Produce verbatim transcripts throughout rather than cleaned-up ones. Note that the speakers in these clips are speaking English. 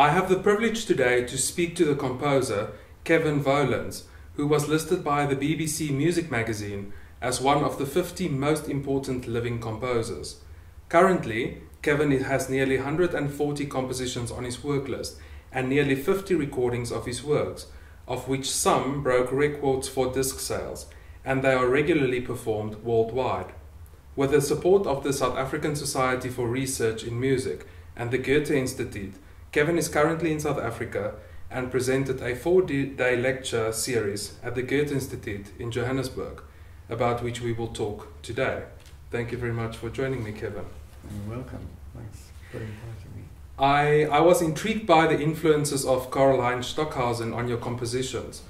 I have the privilege today to speak to the composer Kevin Volans, who was listed by the B B C Music magazine as one of the fifty most important living composers. Currently, Kevin has nearly one hundred forty compositions on his work list and nearly fifty recordings of his works, of which some broke records for disc sales, and they are regularly performed worldwide. With the support of the South African Society for Research in Music and the Goethe Institute, Kevin is currently in South Africa and presented a four-day lecture series at the Goethe Institute in Johannesburg, about which we will talk today. Thank you very much for joining me, Kevin. You're welcome. Thanks for inviting me. I, I was intrigued by the influences of Karlheinz Stockhausen on your compositions.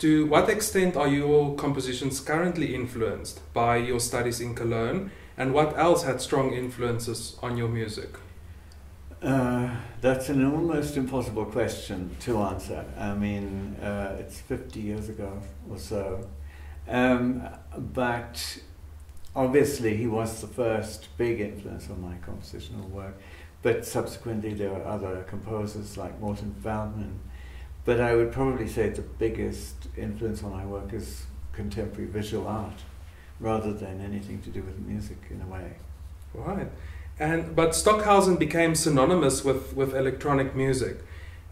To what extent are your compositions currently influenced by your studies in Cologne, and what else had strong influences on your music? Uh, that's an almost impossible question to answer. I mean, uh, it's fifty years ago or so. Um, but obviously he was the first big influence on my compositional work. But subsequently there were other composers like Morton Feldman. But I would probably say the biggest influence on my work is contemporary visual art, rather than anything to do with music in a way. Right. And, but Stockhausen became synonymous with, with electronic music.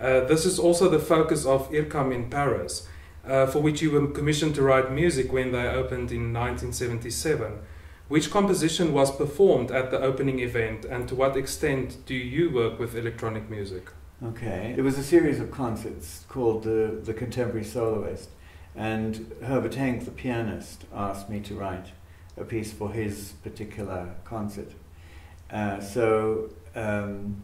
Uh, this is also the focus of IRCAM in Paris, uh, for which you were commissioned to write music when they opened in nineteen seventy-seven. Which composition was performed at the opening event, and to what extent do you work with electronic music? Okay, it was a series of concerts called the, the Contemporary Soloist, and Herbert Henk, the pianist, asked me to write a piece for his particular concert. Uh, so um,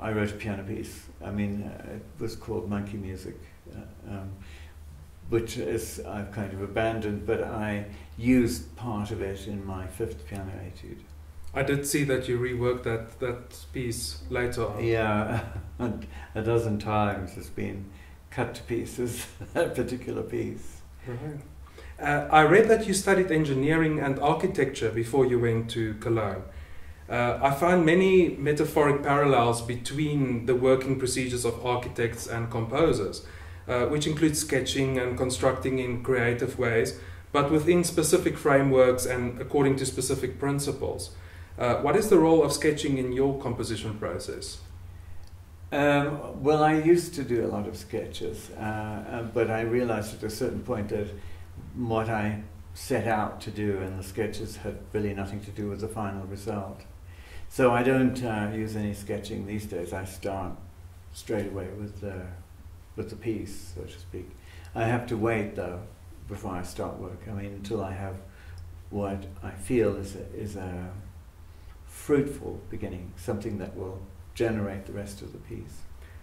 I wrote a piano piece. I mean, uh, it was called Monkey Music, uh, um, which is I've kind of abandoned, but I used part of it in my fifth piano etude. I did see that you reworked that that piece later on. Yeah, a dozen times it's been cut to pieces. That particular piece. Right. Uh, I read that you studied engineering and architecture before you went to Cologne. Uh, I find many metaphoric parallels between the working procedures of architects and composers, uh, which include sketching and constructing in creative ways, but within specific frameworks and according to specific principles. Uh, what is the role of sketching in your composition process? Um, well, I used to do a lot of sketches, uh, but I realized at a certain point that what I set out to do and the sketches had really nothing to do with the final result. So I don't uh, use any sketching these days. I start straight away with the, with the piece, so to speak. I have to wait, though, before I start work. I mean, until I have what I feel is a, is a fruitful beginning, something that will generate the rest of the piece.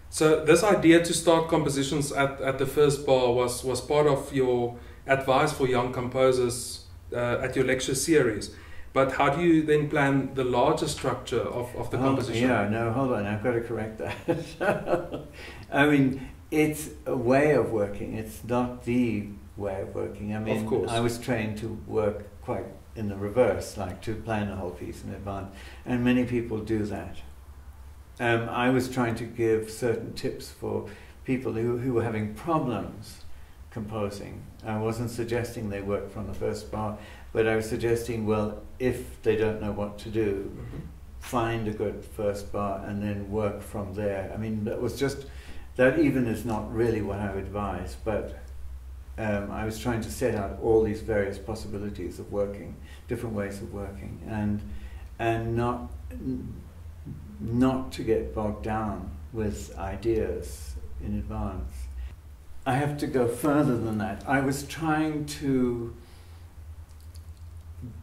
So this idea to start compositions at, at the first bar was, was part of your advice for young composers uh, at your lecture series. But how do you then plan the larger structure of, of the hold, composition? Yeah, no, hold on, I've got to correct that. I mean, it's a way of working. It's not the way of working. I mean, of course. I was trained to work quite in the reverse, like to plan the whole piece in advance. And many people do that. Um, I was trying to give certain tips for people who, who were having problems composing. I wasn't suggesting they work from the first bar, but I was suggesting, well, if they don't know what to do, mm-hmm. find a good first bar and then work from there. I mean, that was just, that even is not really what I would advise, but um, I was trying to set out all these various possibilities of working, different ways of working, and, and not, not to get bogged down with ideas in advance. I have to go further than that. I was trying to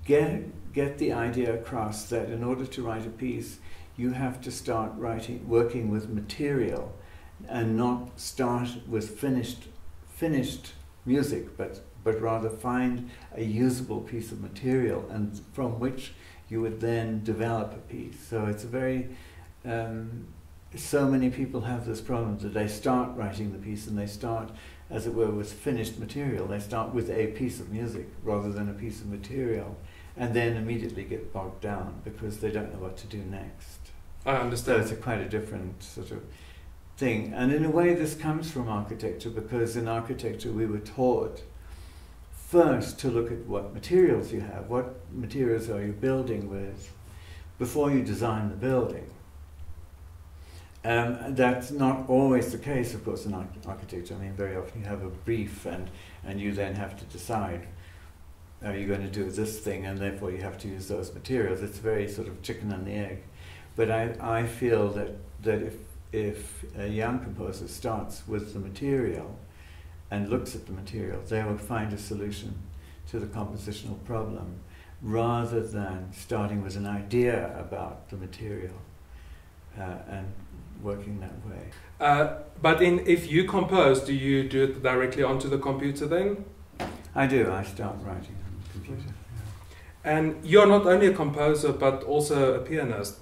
get, get the idea across that in order to write a piece, you have to start writing, working with material and not start with finished, finished music, but, but rather find a usable piece of material and from which you would then develop a piece. So it's a very... Um, so many people have this problem that they start writing the piece and they start, as it were, with finished material. They start with a piece of music rather than a piece of material and then immediately get bogged down because they don't know what to do next. I understand. So it's a quite a different sort of thing. And in a way this comes from architecture, because in architecture we were taught first to look at what materials you have, what materials are you building with, before you design the building. Um, that's not always the case, of course, in arch architecture. I mean, very often you have a brief and, and you then have to decide, are you going to do this thing, and therefore you have to use those materials. It's very sort of chicken and the egg. But I, I feel that, that if, if a young composer starts with the material and looks at the material, they will find a solution to the compositional problem, rather than starting with an idea about the material uh, and working that way. Uh, but in, if you compose, do you do it directly onto the computer then? I do. I start writing on the computer. Yeah. And you're not only a composer but also a pianist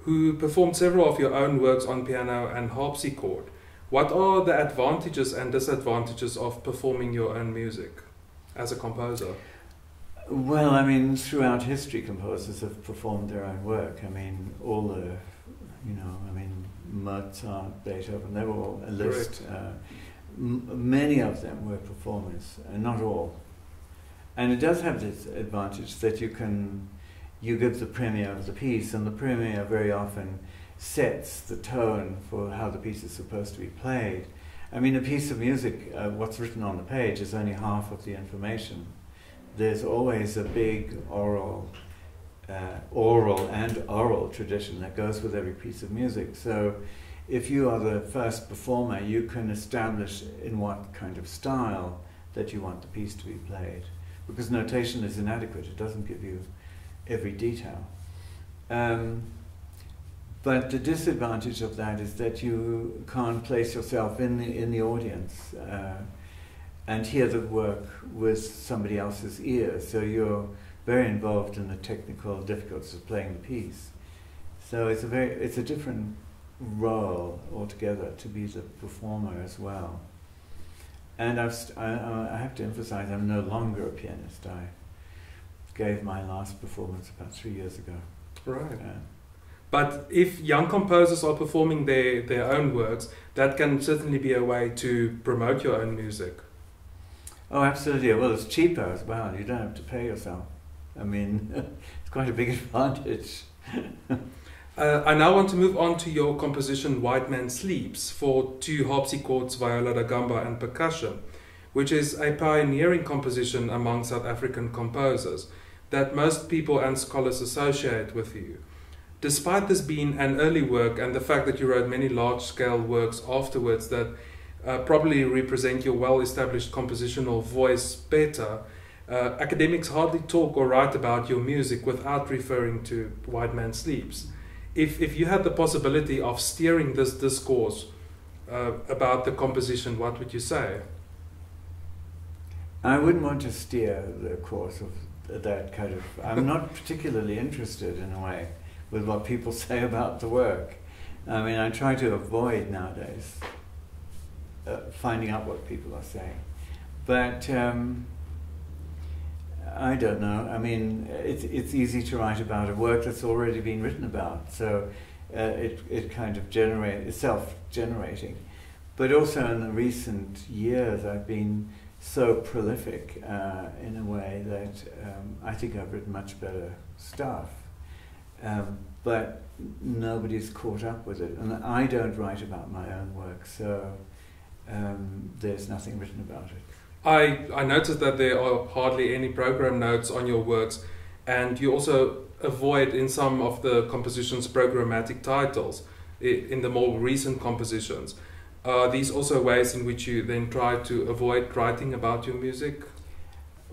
who performed several of your own works on piano and harpsichord. What are the advantages and disadvantages of performing your own music as a composer? Well, I mean, throughout history, composers have performed their own work. I mean, all the, you know, I mean, Mozart, Beethoven, they were all a list. Uh, m many of them were performers, and not all. And it does have this advantage that you can, you give the premiere of the piece, and the premiere very often sets the tone for how the piece is supposed to be played. I mean, a piece of music, uh, what's written on the page is only half of the information. There's always a big oral, uh, oral and oral tradition that goes with every piece of music. So if you are the first performer, you can establish in what kind of style that you want the piece to be played, because notation is inadequate. It doesn't give you every detail. Um, but the disadvantage of that is that you can't place yourself in the, in the audience. Uh, and hear the work with somebody else's ear. So you're very involved in the technical difficulties of playing the piece. So it's a very, it's a different role altogether to be the performer as well. And I've st I, I have to emphasize, I'm no longer a pianist. I gave my last performance about three years ago. Right. Uh, But if young composers are performing their, their own works, that can certainly be a way to promote your own music. Oh, absolutely. Well, it's cheaper as well. You don't have to pay yourself. I mean, it's quite a big advantage. uh, I now want to move on to your composition, White Man Sleeps, for two harpsichords, viola da gamba and percussion, which is a pioneering composition among South African composers that most people and scholars associate with you. Despite this being an early work and the fact that you wrote many large-scale works afterwards that Uh, probably represent your well-established compositional voice better, uh, academics hardly talk or write about your music without referring to White Man Sleeps. If, if you had the possibility of steering this discourse uh, about the composition, what would you say? I wouldn't want to steer the course of that kind of... I'm not particularly interested, in a way, with what people say about the work. I mean, I try to avoid nowadays Uh, finding out what people are saying. But um, I don't know. I mean, it's, it's easy to write about a work that's already been written about. So uh, it, it kind of generate, it's self-generating. But also in the recent years, I've been so prolific uh, in a way that um, I think I've written much better stuff. Um, but nobody's caught up with it. And I don't write about my own work, so Um, there's nothing written about it. I, I noticed that there are hardly any program notes on your works, and you also avoid in some of the compositions programmatic titles in the more recent compositions. Are these also ways in which you then try to avoid writing about your music?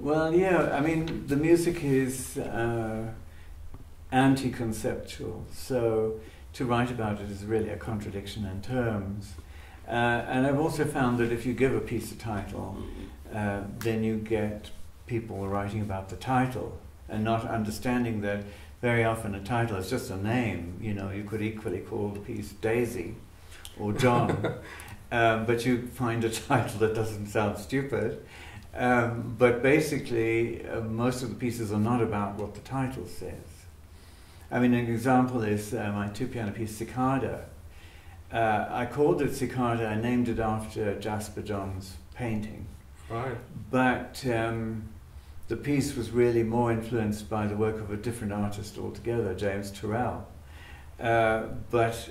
Well, yeah, I mean, the music is uh, anti-conceptual, so to write about it is really a contradiction in terms. Uh, and I've also found that if you give a piece a title, uh, then you get people writing about the title and not understanding that very often a title is just a name. You know, you could equally call the piece Daisy or John, um, but you find a title that doesn't sound stupid. Um, but basically, uh, most of the pieces are not about what the title says. I mean, an example is uh, my two-piano piece, Cicada. Uh, I called it Cicada. I named it after Jasper Johns' painting. Right. But um, the piece was really more influenced by the work of a different artist altogether, James Turrell. Uh, but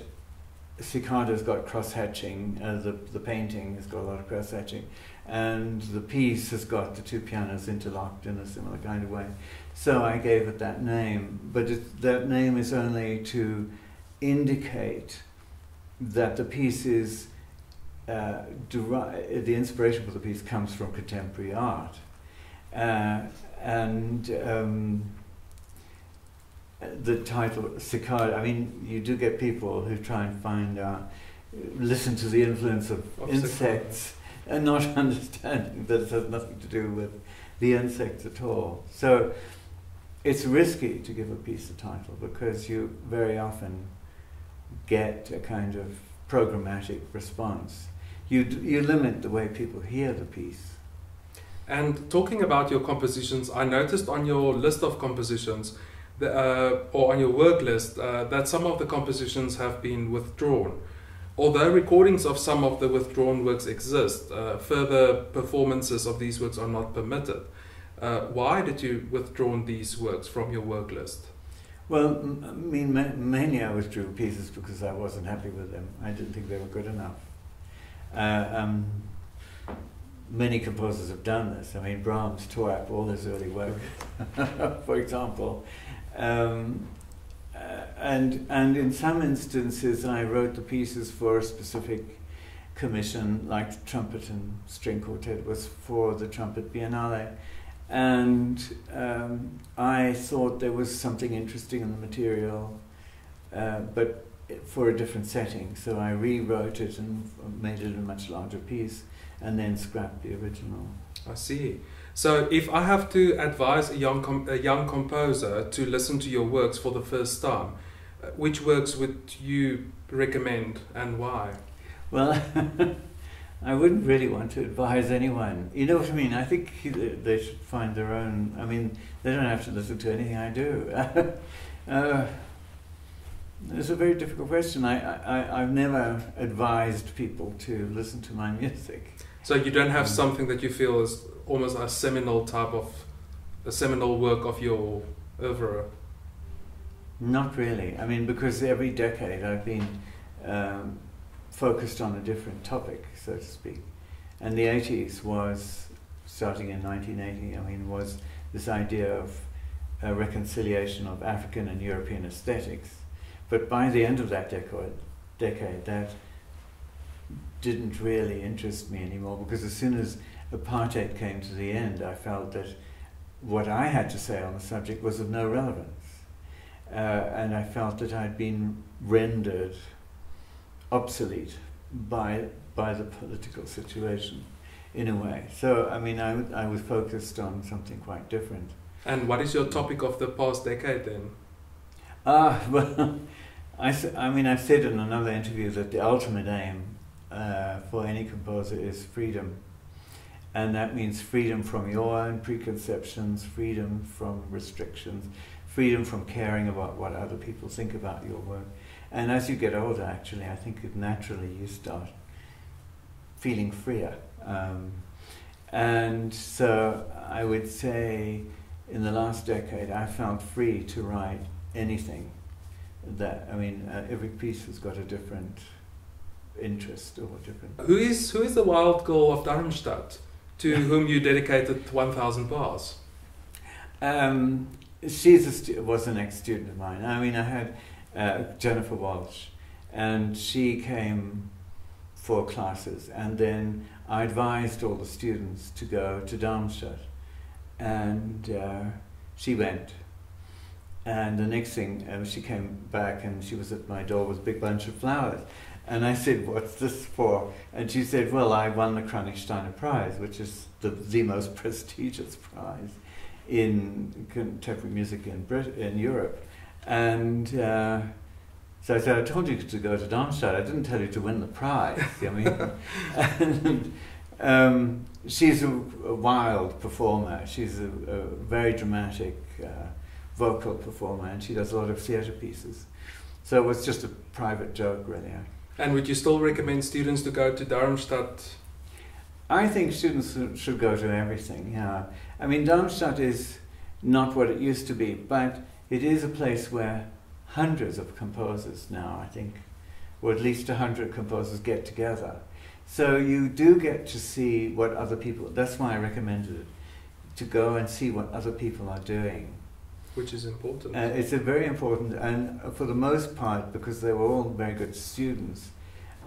Cicada's got cross-hatching, uh, the, the painting has got a lot of cross-hatching, and the piece has got the two pianos interlocked in a similar kind of way. So I gave it that name, but it, that name is only to indicate that the piece is, uh, the inspiration for the piece comes from contemporary art. Uh, and um, the title, Cicada, I mean, you do get people who try and find, uh, listen to the influence of, of insects cicada. And not understanding that it has nothing to do with the insects at all. So it's risky to give a piece a title because you very often get a kind of programmatic response. You, d you limit the way people hear the piece. And talking about your compositions, I noticed on your list of compositions, the, uh, or on your work list, uh, that some of the compositions have been withdrawn. Although recordings of some of the withdrawn works exist, uh, further performances of these works are not permitted. Uh, why did you withdraw these works from your work list? Well, m I mean, ma mainly I withdrew pieces because I wasn't happy with them. I didn't think they were good enough. Uh, um, many composers have done this. I mean, Brahms tore up all his early work, for example. Um, uh, and, and in some instances, I wrote the pieces for a specific commission, like the trumpet and string quartet was for the Trumpet Biennale. And um, I thought there was something interesting in the material, uh, but for a different setting. So I rewrote it and made it a much larger piece, and then scrapped the original. I see. So if I have to advise a young, com a young composer to listen to your works for the first time, which works would you recommend and why? Well, I wouldn't really want to advise anyone. You know what I mean? I think they should find their own. I mean, they don't have to listen to anything I do. uh, it's a very difficult question. I, I, I've never advised people to listen to my music. So you don't have um, something that you feel is almost a seminal type of, a seminal work of your oeuvre? Not really. I mean, because every decade I've been um, focused on a different topic, so to speak. And the eighties was, starting in nineteen eighty, I mean, was this idea of a reconciliation of African and European aesthetics. But by the end of that decade, decade, that didn't really interest me anymore, because as soon as apartheid came to the end, I felt that what I had to say on the subject was of no relevance. Uh, and I felt that I'd been rendered obsolete by by the political situation, in a way. So I mean, I, I was focused on something quite different. And what is your topic of the past decade then? Ah, well, I, I mean, I've said in another interview that the ultimate aim uh, for any composer is freedom. And that means freedom from your own preconceptions, freedom from restrictions, freedom from caring about what other people think about your work. And as you get older, actually, I think it naturally you start feeling freer. Um, and so I would say in the last decade, I felt free to write anything. That I mean, uh, every piece has got a different interest or a different... Who is, who is the wild girl of Darmstadt to whom you dedicated one thousand bars? Um, she was an ex-student of mine. I mean, I had... Uh, Jennifer Walsh, and she came for classes, and then I advised all the students to go to Darmstadt, and uh, she went, and the next thing uh, she came back and she was at my door with a big bunch of flowers, and I said, "What's this for?" And she said, "Well, I won the Kranichsteiner Prize, which is the, the most prestigious prize in contemporary music in, Brit in Europe." And uh, so I said, "I told you to go to Darmstadt. I didn't tell you to win the prize." I mean, and, um, she's a, a wild performer. She's a, a very dramatic uh, vocal performer, and she does a lot of theatre pieces. So it was just a private joke, really. And would you still recommend students to go to Darmstadt? I think students should go to everything, yeah. I mean, Darmstadt is not what it used to be, but it is a place where hundreds of composers now, I think, or at least a hundred composers get together. So you do get to see what other people, that's why I recommended it, to go and see what other people are doing. Which is important. Uh, it's a very important, and for the most part, because they were all very good students,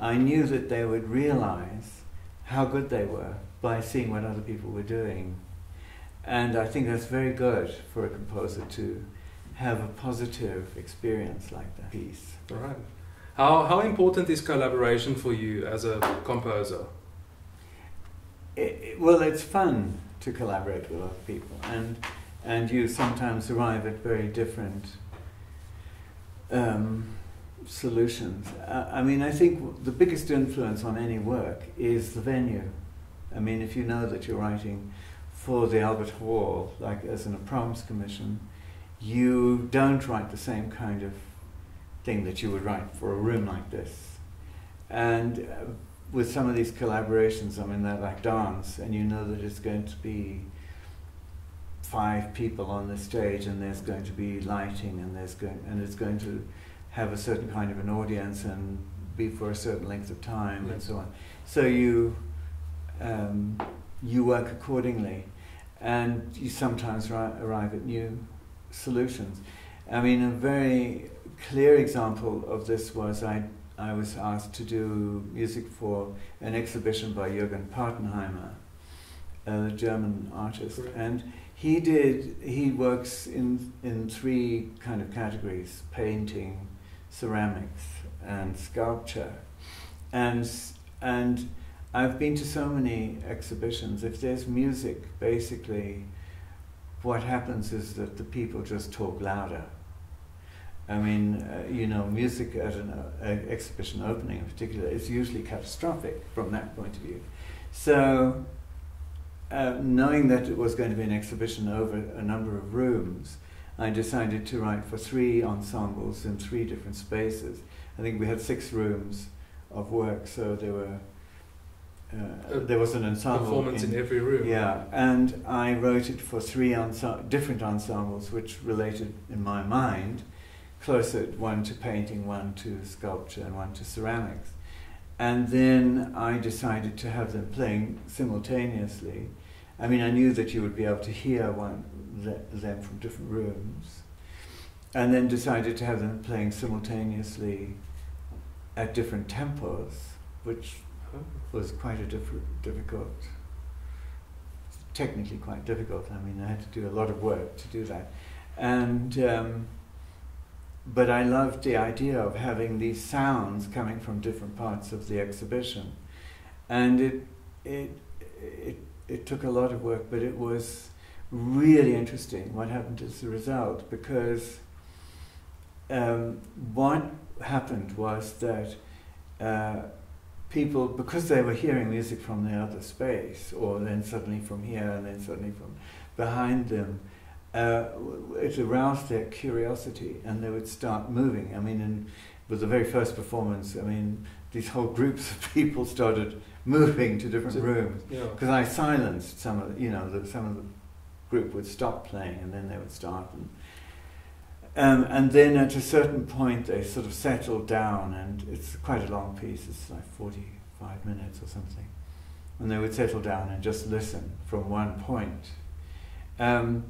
I knew that they would realize how good they were by seeing what other people were doing. And I think that's very good for a composer to have a positive experience like that. Peace. All right. How, how important is collaboration for you as a composer? It, it, well, it's fun to collaborate with other people, and and you sometimes arrive at very different um, solutions. I, I mean, I think the biggest influence on any work is the venue. I mean, if you know that you're writing for the Albert Hall, like as in a Proms commission, you don't write the same kind of thing that you would write for a room like this. And uh, with some of these collaborations, I mean, they're like dance, and you know that it's going to be five people on the stage, and there's going to be lighting, and there's going, and it's going to have a certain kind of an audience, and be for a certain length of time, and so on. So you um, you work accordingly, and you sometimes arrive at new solutions. I mean, a very clear example of this was I, I was asked to do music for an exhibition by Jürgen Partenheimer, a German artist. Correct. And he did, he works in, in three kind of categories, painting, ceramics, and sculpture. And, and I've been to so many exhibitions, if there's music, basically what happens is that the people just talk louder. I mean, uh, you know, music at an uh, exhibition opening in particular is usually catastrophic from that point of view. So, uh, knowing that it was going to be an exhibition over a number of rooms, I decided to write for three ensembles in three different spaces. I think we had six rooms of work, so there were uh, there was an ensemble performance in, in every room. Yeah, and I wrote it for three ense- different ensembles, which related in my mind. Closer, one to painting, one to sculpture, and one to ceramics. And then I decided to have them playing simultaneously. I mean, I knew that you would be able to hear one them from different rooms, and then decided to have them playing simultaneously at different tempos, which was quite a diff difficult, technically quite difficult. I mean, I had to do a lot of work to do that. And um, But I loved the idea of having these sounds coming from different parts of the exhibition, and it it it it took a lot of work, but it was really interesting what happened as a result, because um, what happened was that uh, people, because they were hearing music from the other space, or then suddenly from here and then suddenly from behind them. Uh, it aroused their curiosity, and they would start moving. I mean, in, with the very first performance, I mean, these whole groups of people started moving to different to, rooms, because yeah. I silenced some of, you know, the, some of the group would stop playing, and then they would start. And, um, and then at a certain point, they sort of settled down, and it's quite a long piece, it's like forty-five minutes or something. And they would settle down and just listen from one point. Um,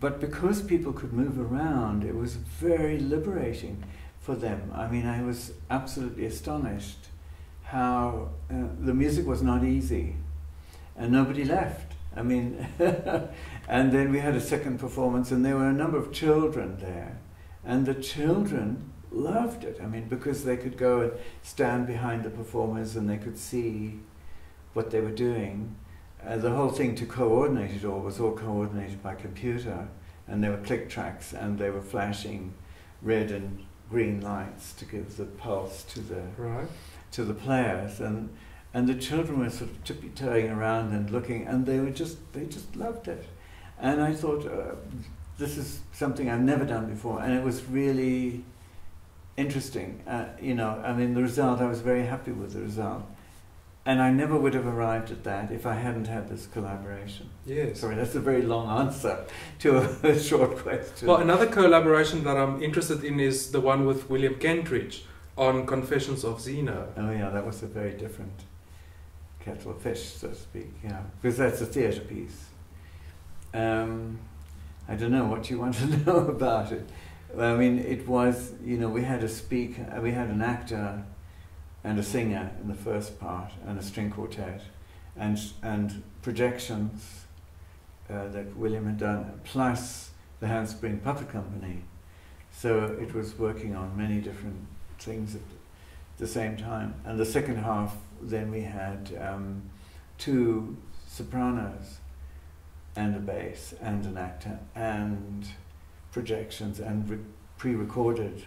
But because people could move around, it was very liberating for them. I mean, I was absolutely astonished how uh, the music was not easy, and nobody left. I mean, and then we had a second performance, and there were a number of children there, and the children loved it. I mean, because they could go and stand behind the performers, and they could see what they were doing. Uh, the whole thing to coordinate it all was all coordinated by computer, and there were click tracks, and they were flashing red and green lights to give the pulse to the right. to the players, and and the children were sort of tippy-toeing around and looking, and they were just they just loved it, and I thought uh, this is something I've never done before, and it was really interesting. Uh, you know, I mean, the result, I was very happy with the result. And I never would have arrived at that if I hadn't had this collaboration. Yes. Sorry, that's a very long answer to a, a short question. Well, another collaboration that I'm interested in is the one with William Kentridge on Confessions of Zeno. Oh yeah, that was a very different kettle of fish, so to speak, yeah. Because that's a theatre piece. Um, I don't know what you want to know about it. I mean, it was, you know, we had a speaker, we had an actor and a singer in the first part, and a string quartet, and and projections uh, that William had done, plus the Handspring Puppet Company. So it was working on many different things at the same time. And the second half, then we had um, two sopranos, and a bass, and an actor, and projections, and re pre-recorded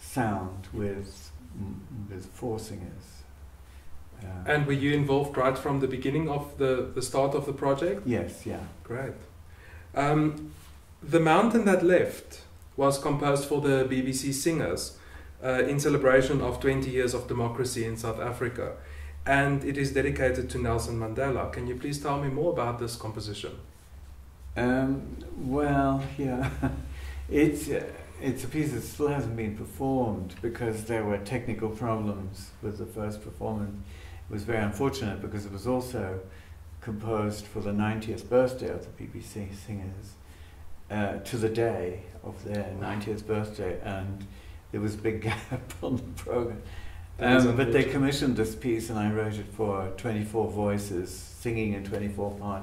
sound with with four singers. Uh, and were you involved right from the beginning of the, the start of the project? Yes, yeah. Great. Um, The Mountain That Lift was composed for the B B C Singers uh, in celebration of twenty years of democracy in South Africa, and it is dedicated to Nelson Mandela. Can you please tell me more about this composition? Um, well, yeah. it's... Uh, It's a piece that still hasn't been performed because there were technical problems with the first performance. It was very unfortunate because it was also composed for the ninetieth birthday of the B B C Singers, uh, to the day of their ninetieth birthday, and there was a big gap on the program. Um, but they commissioned this piece and I wrote it for twenty-four voices, singing a twenty-four part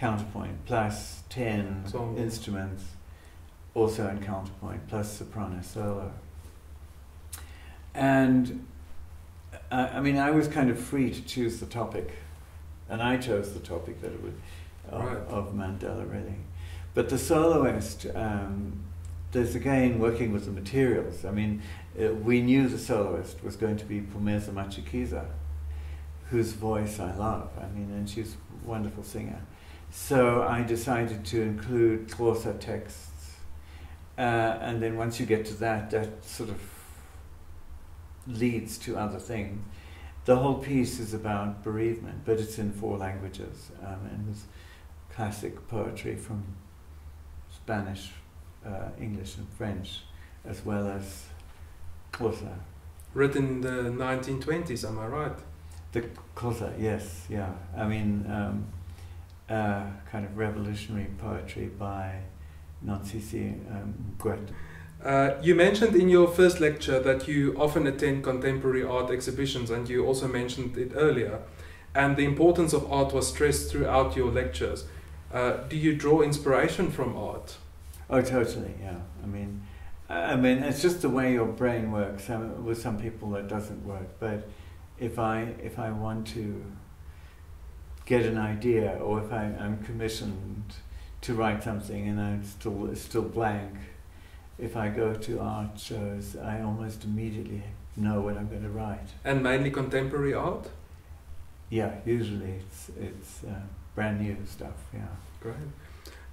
counterpoint, plus ten Song. instruments. Also in counterpoint, plus soprano solo. And uh, I mean, I was kind of free to choose the topic, and I chose the topic that it would of, right. of Mandela, really. But the soloist, um, there's again working with the materials. I mean, uh, we knew the soloist was going to be Pumeza Matshikiza, whose voice I love. I mean, and she's a wonderful singer. So I decided to include Xhosa texts. Uh, and then once you get to that, that sort of leads to other things. The whole piece is about bereavement, but it's in four languages, um, and it's classic poetry from Spanish, uh, English and French, as well as Xhosa. Written in the nineteen twenties, am I right? The Xhosa, yes, yeah. I mean, um, uh, kind of revolutionary poetry by Uh, you mentioned in your first lecture that you often attend contemporary art exhibitions, and you also mentioned it earlier, and the importance of art was stressed throughout your lectures. Uh, do you draw inspiration from art? Oh, totally, yeah. I mean, I mean, it's just the way your brain works. Um, with some people it doesn't work, but if I, if I want to get an idea, or if I, I'm commissioned to write something and I'm still, it's still blank, if I go to art shows, I almost immediately know what I'm going to write. And mainly contemporary art? Yeah, usually it's, it's uh, brand new stuff, yeah. Great.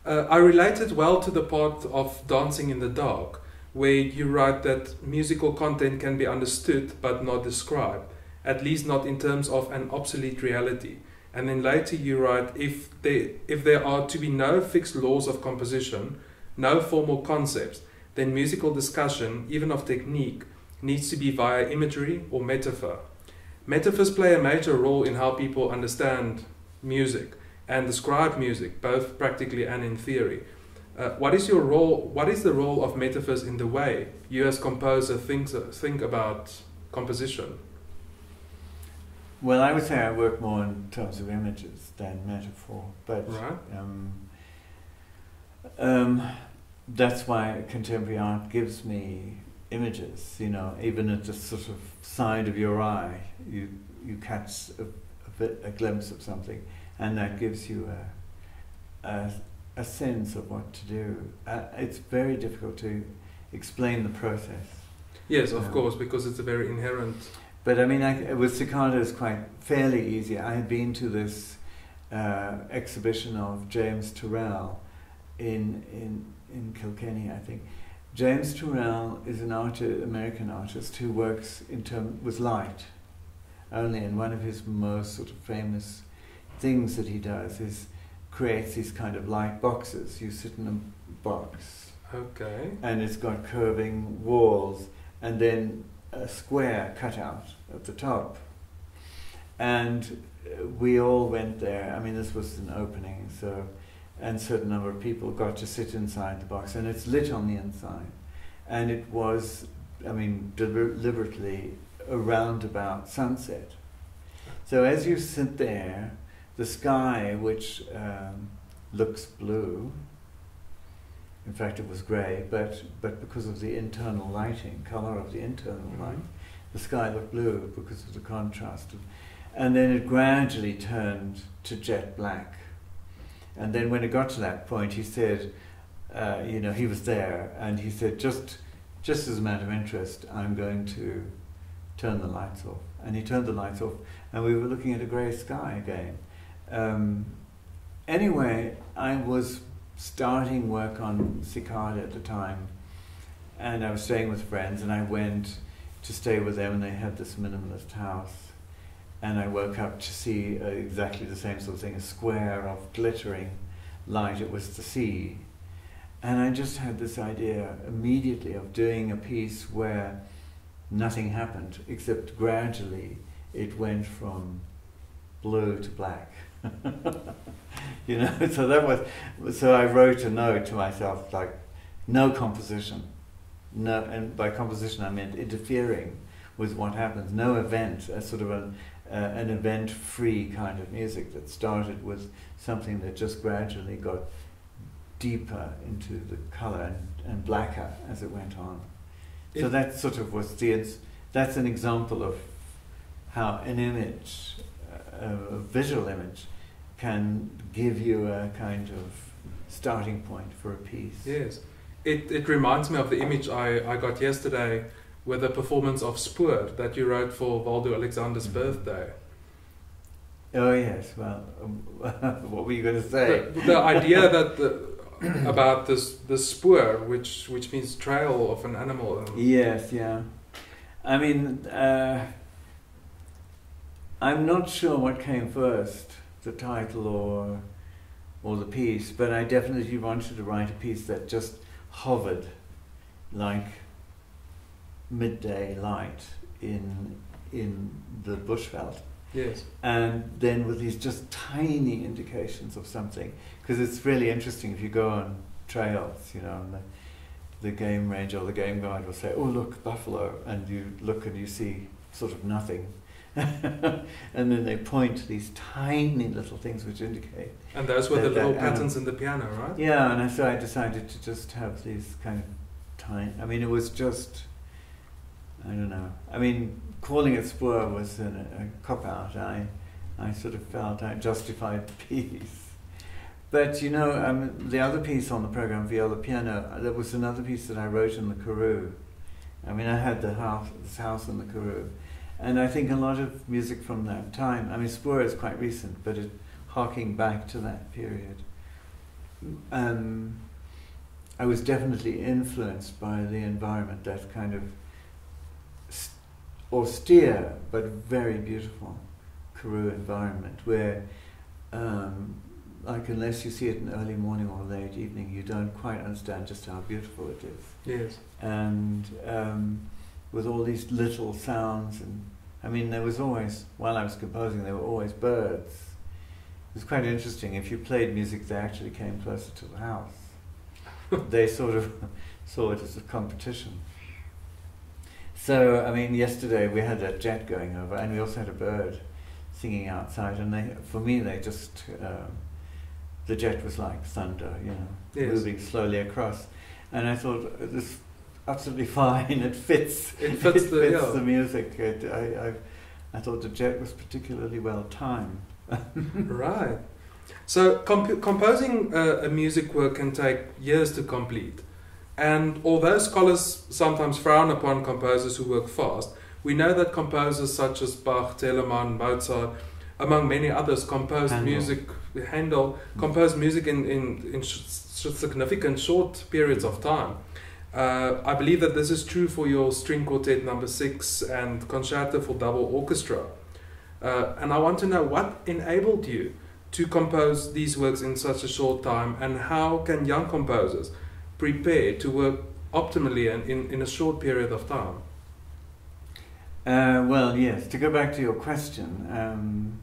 Uh, I relate it well to the part of Dancing in the Dark, where you write that musical content can be understood but not described, at least not in terms of an obsolete reality. And then later you write, if there, if there are to be no fixed laws of composition, no formal concepts, then musical discussion, even of technique, needs to be via imagery or metaphor. Metaphors play a major role in how people understand music and describe music, both practically and in theory. Uh, what is your role, what is the role of metaphors in the way you as composer think, think about composition? Well, I would say I work more in terms of images than metaphor, but right. um, um, that's why contemporary art gives me images. You know, even at the sort of side of your eye, you you catch a, a, bit, a glimpse of something, and that gives you a a, a sense of what to do. Uh, it's very difficult to explain the process. Yes, of um, course, because it's a very inherent. But I mean, I, with Cicada it's quite fairly easy. I had been to this uh, exhibition of James Turrell in in in Kilkenny, I think, James Turrell is an artist, American artist who works in term, with light only, and one of his most sort of famous things that he does is creates these kind of light boxes. You sit in a box, okay, and it's got curving walls and then a square cut out at the top. And we all went there. I mean, this was an opening, so and a certain number of people got to sit inside the box, and it's lit on the inside. And it was, I mean, deliberately around about sunset. So as you sit there, the sky, which um, looks blue, in fact it was grey, but, but because of the internal lighting, colour of the internal mm-hmm. light, the sky looked blue because of the contrast. Of, and then it gradually turned to jet black. And then when it got to that point, he said, uh, you know, he was there, and he said, just, just as a matter of interest, I'm going to turn the lights off. And he turned the lights off, and we were looking at a grey sky again. Um, anyway, I was starting work on Cicada at the time, and I was staying with friends, and I went to stay with them, and they had this minimalist house. And I woke up to see uh, exactly the same sort of thing, a square of glittering light. It was the sea. And I just had this idea immediately of doing a piece where nothing happened, except gradually it went from blue to black. You know, so that was, so I wrote a note to myself, like, no composition. No, and by composition I meant interfering with what happens, no event, a sort of an Uh, an event-free kind of music that started with something that just gradually got deeper into the color and, and blacker as it went on. It so that sort of was the, that's an example of how an image, a, a visual image, can give you a kind of starting point for a piece. Yes. It, it reminds me of the image I, I got yesterday with a performance of Spur that you wrote for Waldo Alexander's mm-hmm. birthday. Oh yes, well, um, what were you going to say? The, the idea that the, about this the Spur, which which means trail of an animal. And yes, yeah. I mean, uh, I'm not sure what came first, the title or or the piece, but I definitely wanted to write a piece that just hovered, like midday light in in the bushveld. Yes. And then with these just tiny indications of something, because it's really interesting if you go on trails, you know, and the, the game ranger or the game guide will say, oh look, buffalo, and you look and you see sort of nothing. And then they point to these tiny little things which indicate. And those were that, the little patterns in the piano, right? Yeah, and I, so I decided to just have these kind of tiny, I mean it was just, I don't know. I mean, calling it Spur was an, a cop-out. I, I sort of felt I justified the piece. But, you know, um, the other piece on the program, Viola Piano, there was another piece that I wrote in the Karoo. I mean, I had the house, this house in the Karoo. And I think a lot of music from that time, I mean, Spur is quite recent, but it harking back to that period. Um, I was definitely influenced by the environment, that kind of austere but very beautiful Karoo environment where, um, like, unless you see it in early morning or late evening, you don't quite understand just how beautiful it is. Yes. And um, with all these little sounds, and I mean, there was always, while I was composing, there were always birds. It was quite interesting. If you played music, they actually came closer to the house. They sort of saw it as a competition. So, I mean, yesterday we had that jet going over, and we also had a bird singing outside, and they, for me, they just, um, the jet was like thunder, you know, yes. moving slowly across. And I thought, this is absolutely fine, it fits, it fits, it the, fits yeah. the music. It, I, I, I thought the jet was particularly well timed. Right. So, comp composing uh, a music work can take years to complete. And although scholars sometimes frown upon composers who work fast, we know that composers such as Bach, Telemann, Mozart, among many others, composed Handel. music, Handel, composed music in, in, in sh significant short periods of time. Uh, I believe that this is true for your string quartet number six and concerto for double orchestra. Uh, and I want to know what enabled you to compose these works in such a short time, and how can young composers prepare to work optimally and in, in a short period of time? Uh, well, yes, to go back to your question um,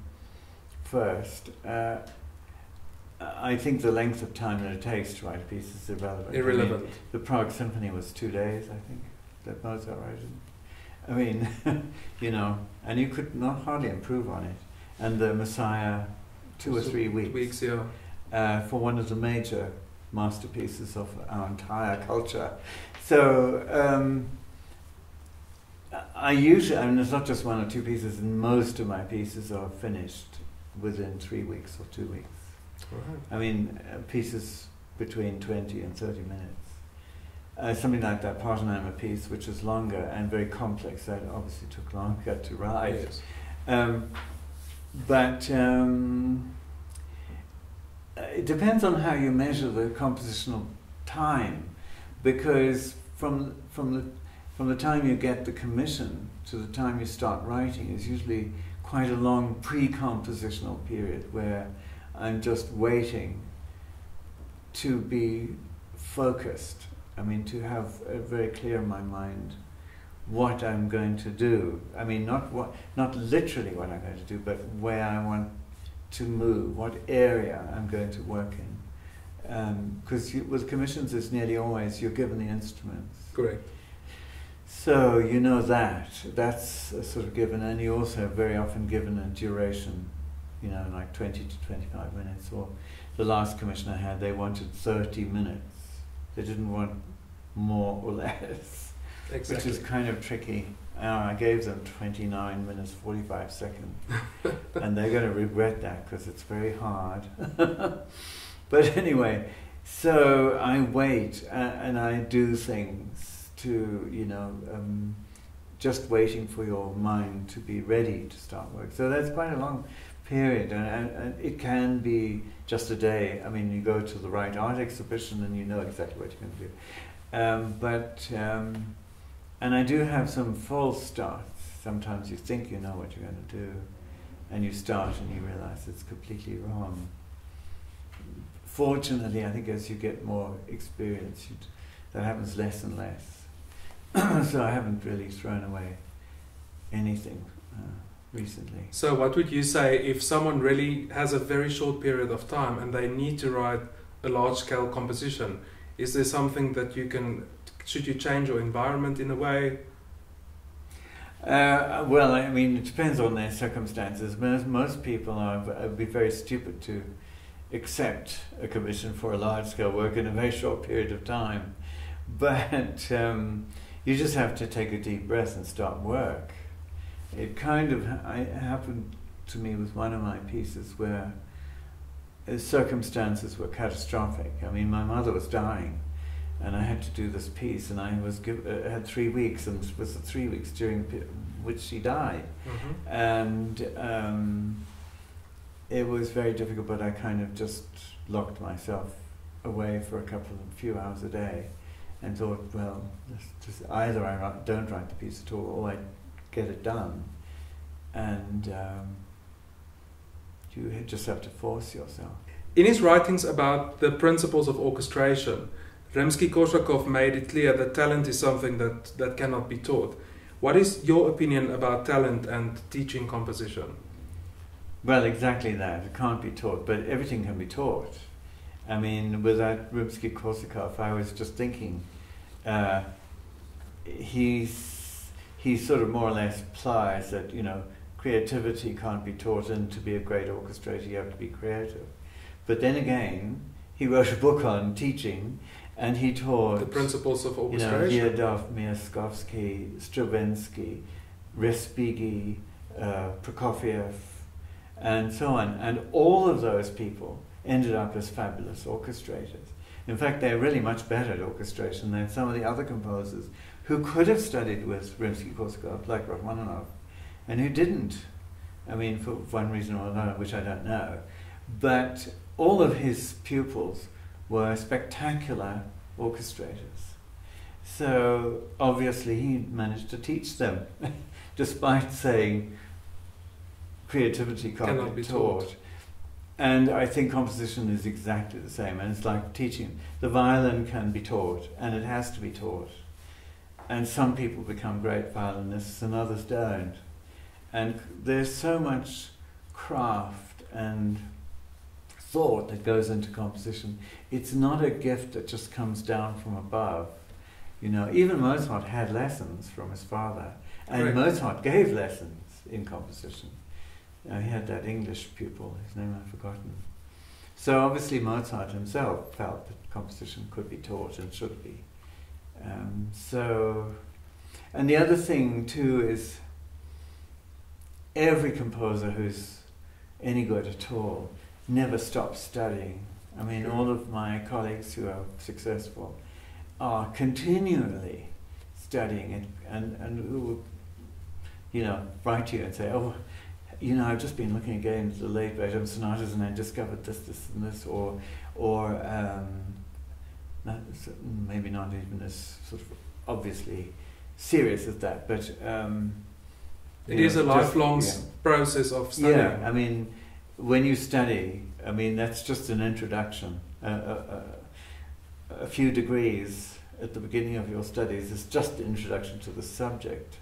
first, uh, I think the length of time that it takes to write a piece is irrelevant. Irrelevant. I mean, the Prague Symphony was two days, I think, that Mozart wrote it. I mean, you know, and you could not hardly improve on it. And the Messiah, two or three weeks. Weeks, yeah. Uh, for one of the major masterpieces of our entire culture. So, um, I usually, I mean, it's not just one or two pieces, and most of my pieces are finished within three weeks or two weeks. Right. I mean, uh, pieces between twenty and thirty minutes. Uh, something like that Partenheimer piece, which is longer and very complex, that obviously took longer to write. Yes. Um, but um, it depends on how you measure the compositional time, because from from the from the time you get the commission to the time you start writing is usually quite a long pre-compositional period where I'm just waiting to be focused. I mean, to have uh, very clear in my mind what I'm going to do. I mean, not what, not literally what I'm going to do, but where I want to move, what area I'm going to work in. Because um, with commissions, it's nearly always you're given the instruments. Correct. So you know that, that's a sort of given, and you also very often given a duration, you know, like twenty to twenty-five minutes, or the last commission I had, they wanted thirty minutes. They didn't want more or less, exactly. Which is kind of tricky. Uh, I gave them twenty-nine minutes, forty-five seconds, and they're going to regret that because it's very hard. But anyway, so I wait, uh, and I do things to, you know, um, just waiting for your mind to be ready to start work. So that's quite a long period, and, and it can be just a day. I mean, you go to the right art exhibition and you know exactly what you're going to do. Um, but, um, and I do have some false starts. Sometimes you think you know what you're going to do, and you start and you realize it's completely wrong. Fortunately, I think as you get more experience, you'd, that happens less and less. So I haven't really thrown away anything uh, recently. So what would you say if someone really has a very short period of time and they need to write a large-scale composition? Is there something that you can, should you change your environment in a way? Uh, well, I mean, it depends on their circumstances. Most, most people are, would be very stupid to accept a commission for a large-scale work in a very short period of time. But um, you just have to take a deep breath and start work. It kind of ha it happened to me with one of my pieces where uh, circumstances were catastrophic. I mean, my mother was dying, and I had to do this piece, and I was give, uh, had three weeks, and it was the three weeks during which she died. Mm-hmm. And um, it was very difficult, but I kind of just locked myself away for a couple of few hours a day. And thought, well, just either I write, don't write the piece at all, or I get it done. And um, you just have to force yourself. In his writings about the principles of orchestration, Rimsky-Korsakov made it clear that talent is something that, that cannot be taught. What is your opinion about talent and teaching composition? Well, exactly that. It can't be taught, but everything can be taught. I mean, with that Rimsky-Korsakov, I was just thinking, uh, he's, he sort of more or less implies that, you know, creativity can't be taught, and to be a great orchestrator you have to be creative. But then again, he wrote a book on teaching, and he taught... The principles of orchestration. You know, Liadov, Miaskovsky, Stravinsky, Respighi, uh, Prokofiev, and so on. And all of those people ended up as fabulous orchestrators. In fact, they're really much better at orchestration than some of the other composers who could have studied with Rimsky-Korsakov, like Rachmaninoff, and who didn't. I mean, for one reason or another, which I don't know. But all of his pupils were spectacular orchestrators. So obviously he managed to teach them, despite saying creativity can't Cannot be taught. taught. And I think composition is exactly the same, and it's like teaching. The violin can be taught, and it has to be taught. And some people become great violinists and others don't. And there's so much craft and thought that goes into composition. It's not a gift that just comes down from above. You know, even Mozart had lessons from his father. And right. Mozart gave lessons in composition. Uh, he had that English pupil, his name I've forgotten. So obviously Mozart himself felt that composition could be taught and should be. Um, so, and the other thing too is every composer who's any good at all never stops studying. I mean, all of my colleagues who are successful are continually studying it, and, and who will, you know, write to you and say, oh, you know, I've just been looking again at the late Beethoven sonatas and I discovered this, this, and this, or, or um, not, maybe not even as sort of obviously serious as that, but um, it is know, a lifelong just, yeah. process of studying. Yeah, I mean, when you study, I mean, that's just an introduction. Uh, uh, uh, a few degrees at the beginning of your studies is just an introduction to the subject.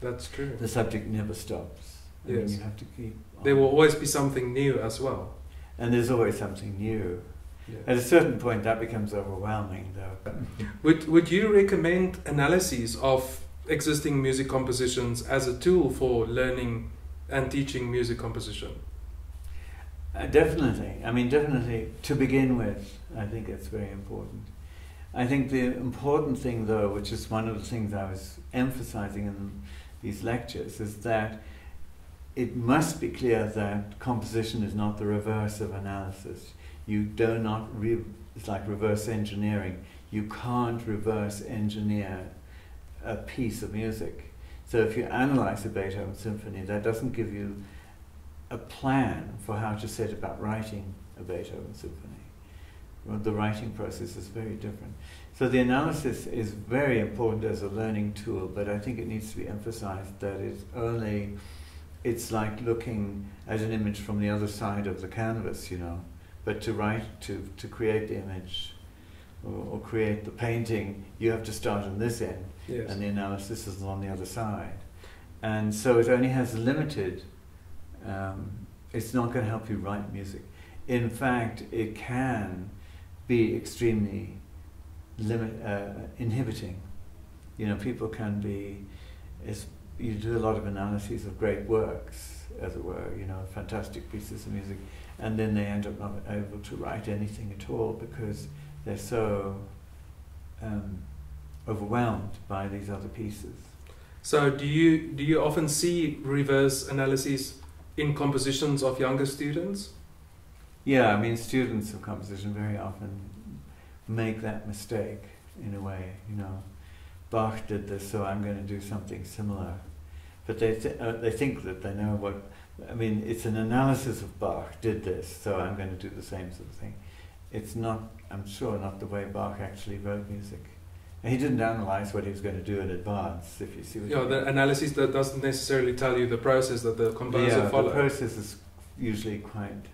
That's true. The subject never stops. I yes. mean, you have to keep on. There will always be something new as well. And there's always something new. Yeah. At a certain point that becomes overwhelming though. Would, would you recommend analyses of existing music compositions as a tool for learning and teaching music composition? Uh, definitely. I mean, definitely to begin with, I think it's very important. I think the important thing though, which is one of the things I was emphasizing in these lectures, is that it must be clear that composition is not the reverse of analysis. You do not, re it's like reverse engineering. You can't reverse engineer a piece of music. So if you analyze a Beethoven symphony, that doesn't give you a plan for how to set about writing a Beethoven symphony. Well, the writing process is very different. So the analysis is very important as a learning tool, but I think it needs to be emphasized that it's only it's like looking at an image from the other side of the canvas, you know. But to write, to, to create the image or, or create the painting, you have to start on this end. Yes. And the analysis is on the other side. And so it only has limited, um, it's not going to help you write music. In fact, it can be extremely limit, uh, inhibiting. You know, people can be, it's, you do a lot of analyses of great works, as it were, you know, fantastic pieces of music, and then they end up not able to write anything at all because they're so um, overwhelmed by these other pieces. So do you, do you often see reverse analyses in compositions of younger students? Yeah, I mean, students of composition very often make that mistake in a way, you know. Bach did this, so I'm going to do something similar. But they, th uh, they think that they know what, I mean, it's an analysis of Bach did this, so I'm going to do the same sort of thing. It's not, I'm sure, not the way Bach actually wrote music. He didn't analyze what he was going to do in advance, if you see what yeah, you know. The analysis that doesn't necessarily tell you the process that the composer yeah, followed. The process is usually quite,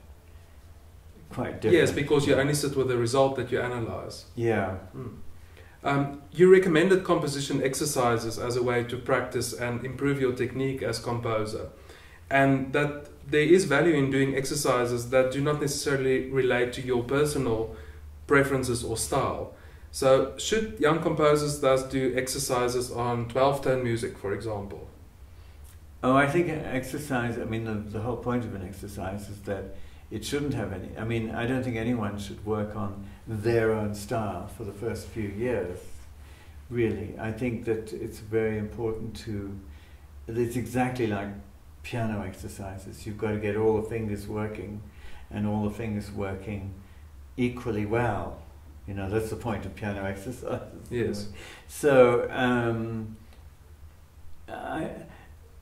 quite different. Yes, because you only sit with the result that you analyze. Yeah. Mm. Um, you recommended composition exercises as a way to practice and improve your technique as composer, and that there is value in doing exercises that do not necessarily relate to your personal preferences or style. So should young composers thus do exercises on twelve-tone music, for example? Oh, I think exercise, I mean, the, the whole point of an exercise is that it shouldn't have any, I mean, I don't think anyone should work on their own style for the first few years, really. I think that it's very important to, it's exactly like piano exercises. You've got to get all the fingers working and all the fingers working equally well. You know, that's the point of piano exercises. Yes. So, um, I...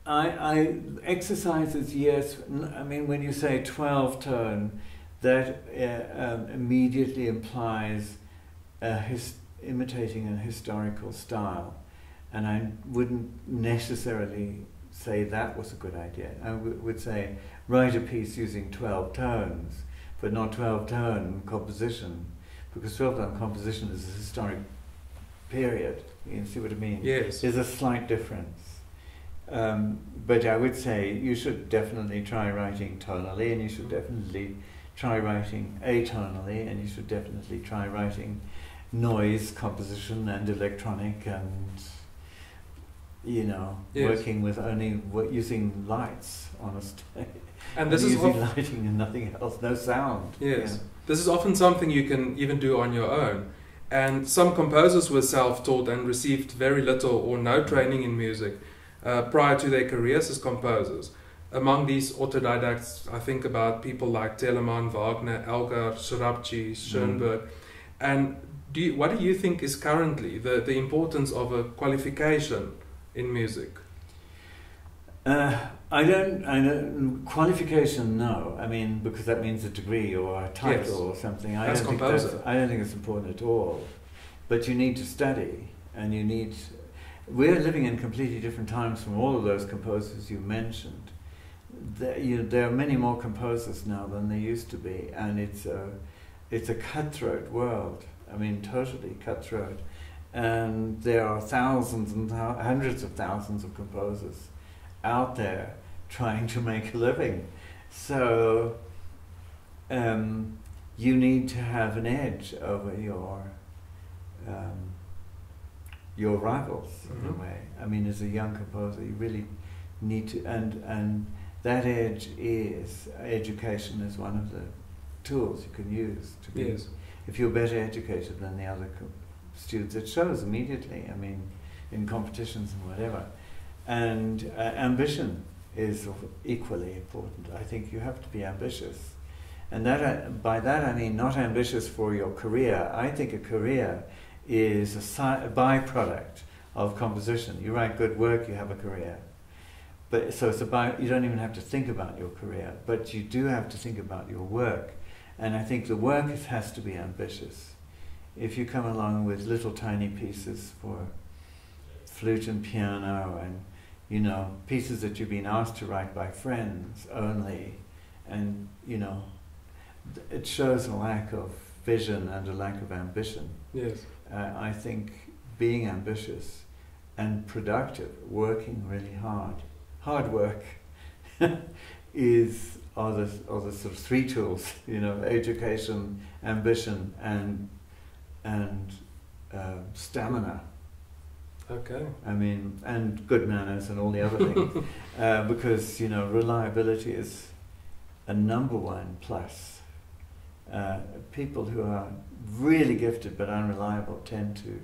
I, I exercises, yes. I mean, when you say twelve-tone, that uh, um, immediately implies a his, imitating a historical style, and I wouldn't necessarily say that was a good idea. I w would say write a piece using twelve tones, but not twelve-tone composition, because twelve-tone composition is a historic period. You see what I mean? Yes. There's a slight difference. Um, but I would say you should definitely try writing tonally, and you should definitely try writing atonally, and you should definitely try writing noise composition and electronic, and you know, yes. working with only w using lights on a stage. And this and is using lighting and nothing else, no sound. Yes, yeah. This is often something you can even do on your own. And some composers were self-taught and received very little or no training in music uh, prior to their careers as composers. Among these autodidacts, I think about people like Telemann, Wagner, Elgar, Sorabchi, Schoenberg. Mm. And do you, what do you think is currently the, the importance of a qualification in music? Uh, I don't, I don't, qualification, no. I mean, because that means a degree or a title yes. or something. I don't, think that's, I don't think it's important at all. But you need to study, and you need, we're living in completely different times from all of those composers you mentioned. There, you, there are many more composers now than there used to be, and it's a, it's a cutthroat world. I mean, totally cutthroat. And there are thousands and th hundreds of thousands of composers out there trying to make a living. So um, you need to have an edge over your, um, your rivals mm-hmm. in a way. I mean, as a young composer, you really need to, and, and that edge is, education is one of the tools you can use to be, yes. if you're better educated than the other students, it shows immediately, I mean, in competitions and whatever. And uh, ambition is equally important. I think you have to be ambitious. And that, uh, by that I mean not ambitious for your career. I think a career is a, si a byproduct of composition. You write good work, you have a career. But, so it's a by you don't even have to think about your career, but you do have to think about your work. And I think the work is, has to be ambitious. If you come along with little tiny pieces for flute and piano and, you know, pieces that you've been asked to write by friends only, and, you know, it shows a lack of vision and a lack of ambition. Yes. Uh, I think being ambitious and productive, working really hard, hard work, is, are the, are the sort of three tools, you know, education, ambition, and, and uh, stamina. Okay. I mean, and good manners and all the other things, uh, because, you know, reliability is a number one plus. Uh, people who are really gifted but unreliable tend to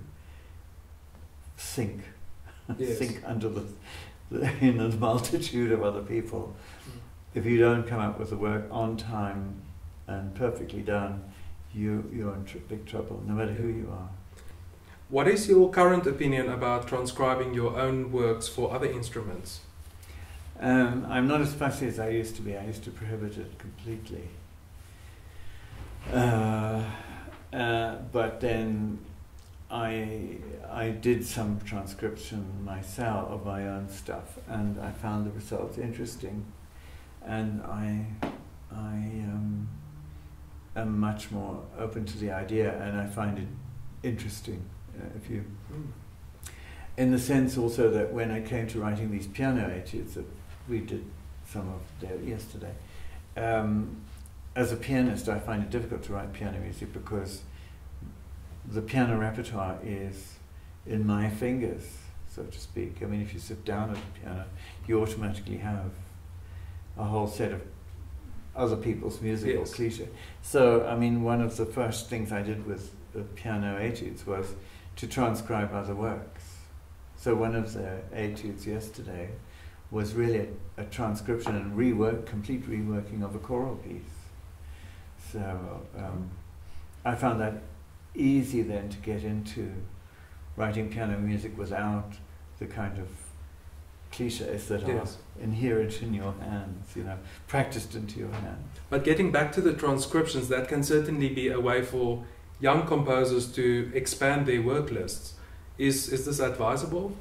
sink, yes. sink under the, in a multitude of other people. Mm. If you don't come up with the work on time and perfectly done, you, you're in tr big trouble, no matter who you are. What is your current opinion about transcribing your own works for other instruments? Um, I'm not as fussy as I used to be. I used to prohibit it completely. Uh, uh, but then I, I did some transcription myself of my own stuff, and I found the results interesting. And I, I um, am much more open to the idea, and I find it interesting. Uh, if you, in the sense also that when I came to writing these piano etudes that we did some of there yesterday, um, as a pianist I find it difficult to write piano music because the piano repertoire is in my fingers, so to speak. I mean, if you sit down at the piano, you automatically have a whole set of other people's music yes. or cliche. So, I mean, one of the first things I did with the piano etudes was to transcribe other works. So one of the etudes yesterday was really a transcription and rework, complete reworking of a choral piece. So um, I found that easy then to get into writing piano music without the kind of cliches that yes. are inherent in your hands, you know, practiced into your hands. But getting back to the transcriptions, that can certainly be a way for young composers to expand their work lists. Is, is this advisable?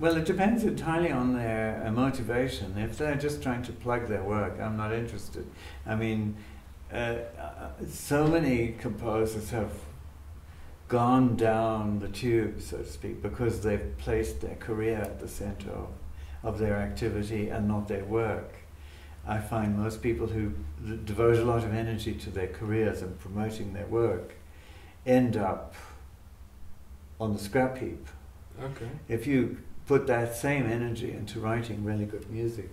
Well, it depends entirely on their uh, motivation. If they're just trying to plug their work, I'm not interested. I mean, uh, so many composers have gone down the tube, so to speak, because they've placed their career at the center of, of their activity and not their work. I find most people who devote a lot of energy to their careers and promoting their work end up on the scrap heap. Okay. If you put that same energy into writing really good music,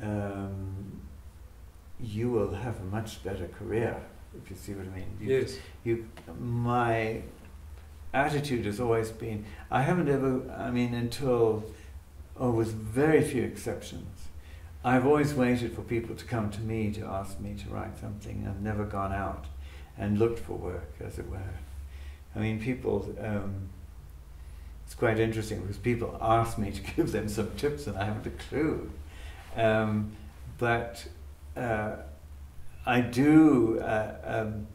um, you will have a much better career, if you see what I mean. You, yes. You, my attitude has always been, I haven't ever, I mean, until, oh, with very few exceptions, I've always waited for people to come to me to ask me to write something. I've never gone out and looked for work, as it were. I mean, people, um, it's quite interesting because people ask me to give them some tips and I haven't a clue. Um, but uh, I do, uh, um,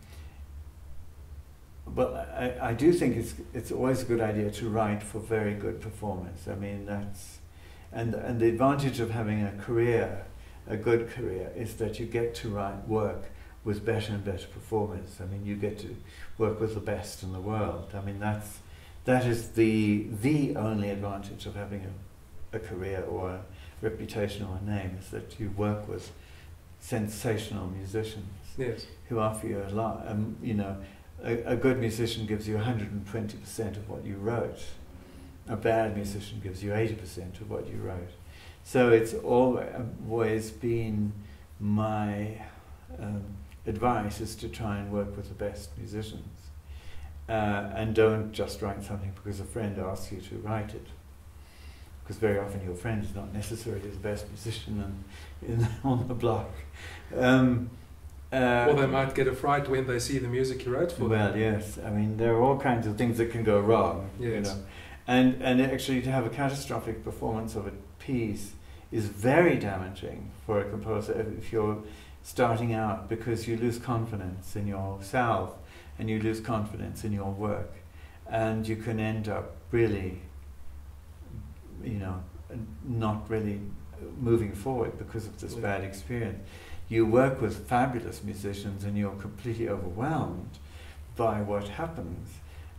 well, I, I do think it's, it's always a good idea to write for very good performance. I mean, that's, And, and the advantage of having a career, a good career, is that you get to write work with better and better performers. I mean, you get to work with the best in the world. I mean, that's, that is the, the only advantage of having a, a career or a reputation or a name, is that you work with sensational musicians. Yes. Who offer you a lot. Um, you know, a, a good musician gives you one hundred twenty percent of what you wrote. A bad musician gives you eighty percent of what you wrote. So it's always been my um, advice is to try and work with the best musicians. Uh, and don't just write something because a friend asks you to write it. Because very often your friend is not necessarily the best musician in, in, on the block. Um, Uh, well, they might get a fright when they see the music you wrote for well, them. Well, yes. I mean, there are all kinds of things that can go wrong. Yes. You know. And, and actually to have a catastrophic performance of a piece is very damaging for a composer if you're starting out, because you lose confidence in yourself and you lose confidence in your work. And you can end up really, you know, not really moving forward because of this yeah. bad experience. You work with fabulous musicians and you're completely overwhelmed by what happens.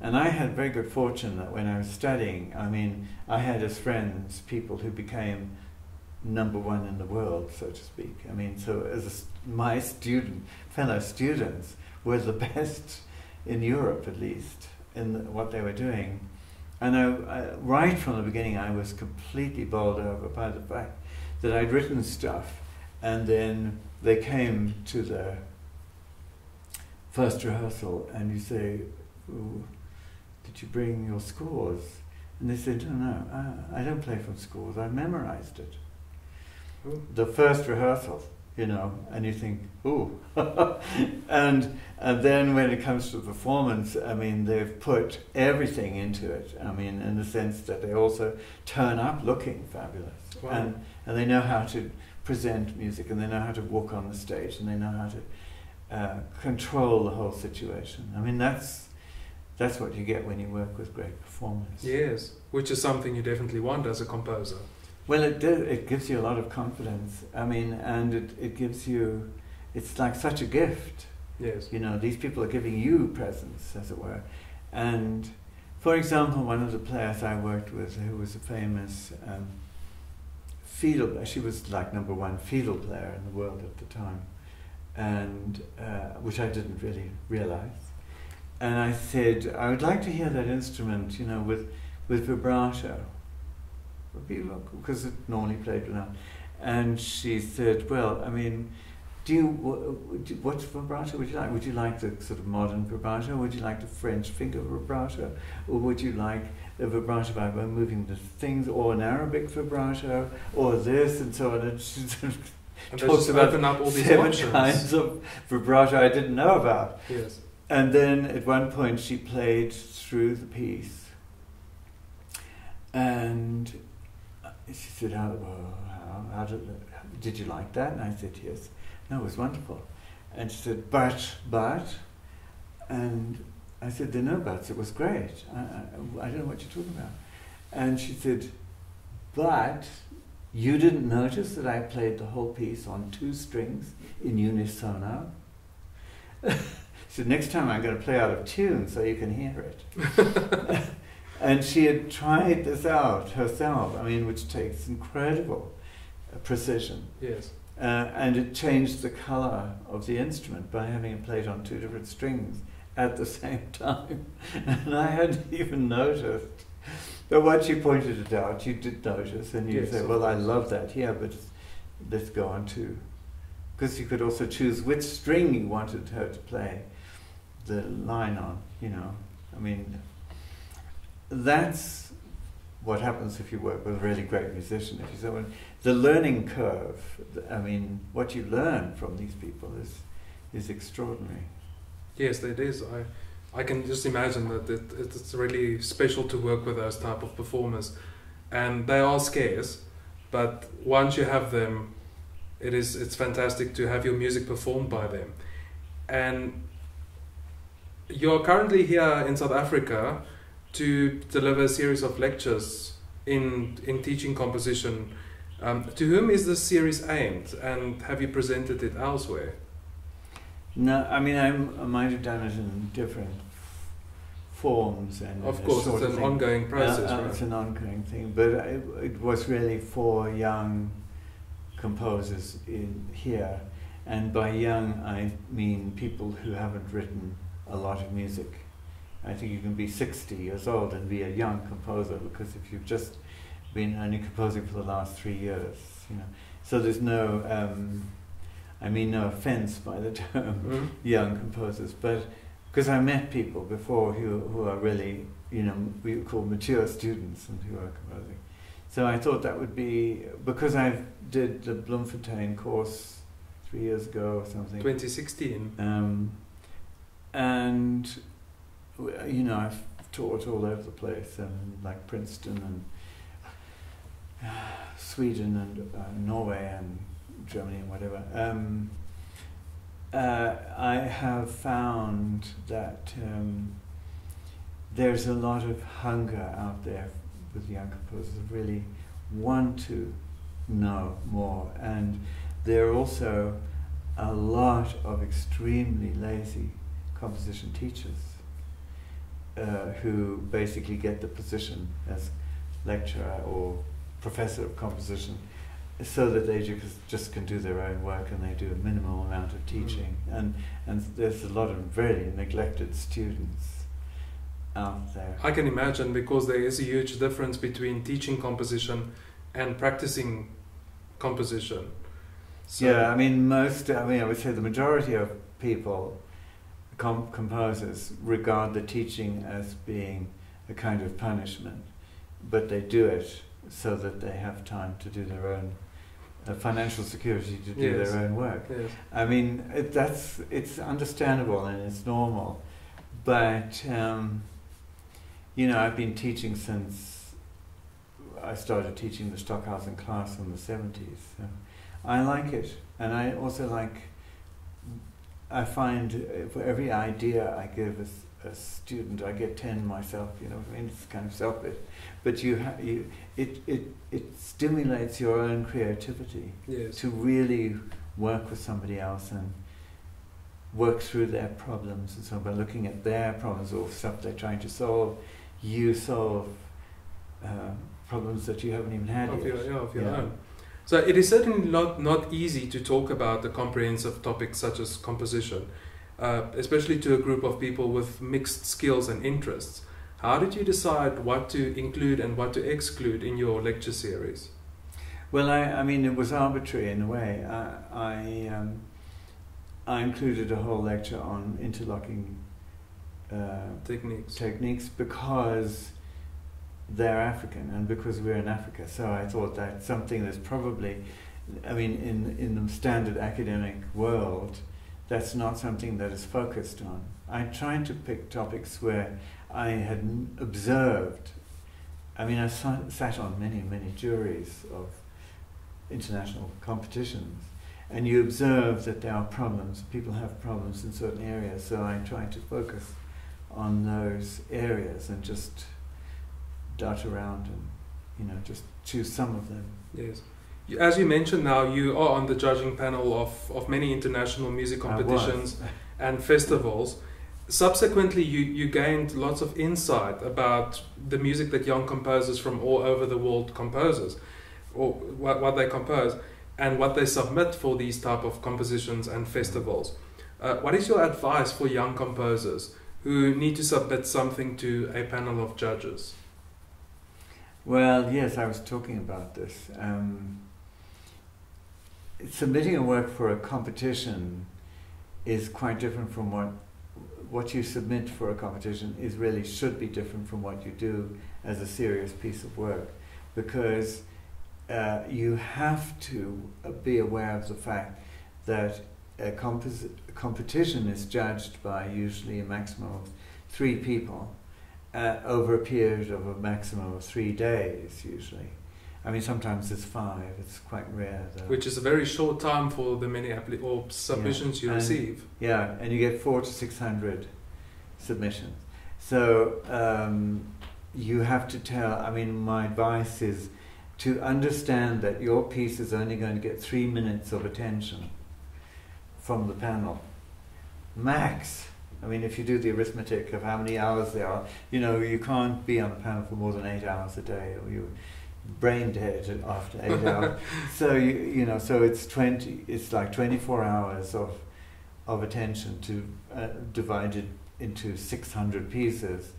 And I had very good fortune that when I was studying, I mean, I had as friends people who became number one in the world, so to speak. I mean, so as a, my student, fellow students were the best in Europe, at least, in the, what they were doing. And I, I, right from the beginning, I was completely bowled over by the fact that I'd written stuff and then they came to the first rehearsal and you say, ooh, did you bring your scores? And they said, oh, no, I, I don't play from scores, I memorized it. Ooh. The first rehearsal, you know, and you think, ooh. and, and then when it comes to performance, I mean, they've put everything into it. I mean, in the sense that they also turn up looking fabulous. Wow. And, and they know how to present music, and they know how to walk on the stage, and they know how to uh, control the whole situation. I mean, that's, that's what you get when you work with great performers. Yes, which is something you definitely want as a composer. Well, it, it gives you a lot of confidence. I mean, and it, it gives you, it's like such a gift. Yes. You know, these people are giving you presents, as it were. And, for example, one of the players I worked with, who was a famous um, fiddle player, she was like number one fiddle player in the world at the time, and uh, which I didn't really realize. And I said, I would like to hear that instrument, you know, with, with vibrato, because it normally played without. And she said, well, I mean, do you, what vibrato would you like? Would you like the sort of modern vibrato? Would you like the French finger vibrato? Or would you like a vibrato by moving the things, or an Arabic vibrato, or this, and so on? And she sort of talks about up all these seven options. Kinds of vibrato I didn't know about. Yes. And then at one point she played through the piece, and she said, "How, well, how, how did, did you like that?" And I said, "Yes." No, it was wonderful. And she said, but, but. And I said, there are no buts, it was great. I, I, I don't know what you're talking about. And she said, but you didn't notice that I played the whole piece on two strings in unisono? She said, next time I'm going to play out of tune so you can hear it. And she had tried this out herself, I mean, which takes incredible precision. Yes. Uh, and it changed the color of the instrument by having it played on two different strings at the same time. And I hadn't even noticed. But once you pointed it out, you did notice, and you yes. say, well, I love that, yeah, but let's go on to. Because you could also choose which string you wanted her to play the line on, you know. I mean, that's what happens if you work with a really great musician. If you say, well, the learning curve, I mean, what you learn from these people is is extraordinary. Yes, it is. I, I can just imagine that it, it's really special to work with those type of performers. And they are scarce, but once you have them, it is, it's fantastic to have your music performed by them. And you're currently here in South Africa to deliver a series of lectures in, in teaching composition. Um, to whom is this series aimed, and have you presented it elsewhere? No, I mean, I'm, I might have done it in different forms. And of course, it's an ongoing process, right? It's an ongoing thing, but it, it was really for young composers in here. And by young, I mean people who haven't written a lot of music. I think you can be sixty years old and be a young composer, because if you've just been only composing for the last three years, you know. So there's no, um, I mean, no offense by the term mm. young composers, but because I met people before who who are really, you know, we call mature students and who are composing. So I thought that would be, because I did the Bloemfontein course three years ago or something. twenty sixteen. Um, and you know, I've taught all over the place, um, like Princeton and Sweden and uh, Norway and Germany and whatever. Um, uh, I have found that um, there's a lot of hunger out there with young composers who really want to know more, and there are also a lot of extremely lazy composition teachers uh, who basically get the position as lecturer or professor of composition, so that they just, just can do their own work, and they do a minimal amount of teaching. Mm. And, and there's a lot of really neglected students out there. I can imagine, because there is a huge difference between teaching composition and practicing composition. So yeah, I mean, most, I mean, I would say the majority of people, com composers, regard the teaching as being a kind of punishment, but they do it so that they have time to do their own uh, financial security to do yes. their own work. Yes. I mean, it, that's it's understandable and it's normal, but um, you know, I've been teaching since I started teaching the Stockhausen class in the seventies. So I like it, and I also like. I find for every idea I give is a student, I get ten myself, you know what I mean? It's kind of selfish. But you, ha you it, it, it stimulates your own creativity yes. to really work with somebody else and work through their problems. And so by looking at their problems or stuff they're trying to solve, you solve uh, problems that you haven't even had of yet. Your, yeah, of your yeah. own. So it is certainly not, not easy to talk about the comprehensive topics such as composition. Uh, especially to a group of people with mixed skills and interests. How did you decide what to include and what to exclude in your lecture series? Well, I, I mean, it was arbitrary in a way. I, I, um, I included a whole lecture on interlocking uh, techniques. techniques because they're African and because we're in Africa. So I thought that's something that's probably, I mean, in, in the standard academic world, that's not something that is focused on. I tried to pick topics where I had observed. I mean, I sat on many, many juries of international competitions, and you observe that there are problems, people have problems in certain areas, so I try to focus on those areas and just dart around and, you know, just choose some of them. Yes. As you mentioned now, you are on the judging panel of, of many international music competitions and festivals. Subsequently, you, you gained lots of insight about the music that young composers from all over the world composes, or what, what they compose, and what they submit for these type of compositions and festivals. Uh, what is your advice for young composers who need to submit something to a panel of judges? Well, yes, I was talking about this. Um, submitting a work for a competition is quite different from what what you submit for a competition is really should be different from what you do as a serious piece of work, because uh, you have to be aware of the fact that a compos competition is judged by usually a maximum of three people uh, over a period of a maximum of three days usually. I mean, sometimes it's five, it's quite rare. Though. Which is a very short time for the many appli or submissions yeah. you and, receive. Yeah, and you get four to six hundred submissions. So um, you have to tell, I mean, my advice is to understand that your piece is only going to get three minutes of attention from the panel, max. I mean, if you do the arithmetic of how many hours there are, you know, you can't be on a panel for more than eight hours a day, or you brain dead after eight hours. So you, you know, so it's twenty. It's like twenty-four hours of of attention to uh, divided into six hundred pieces.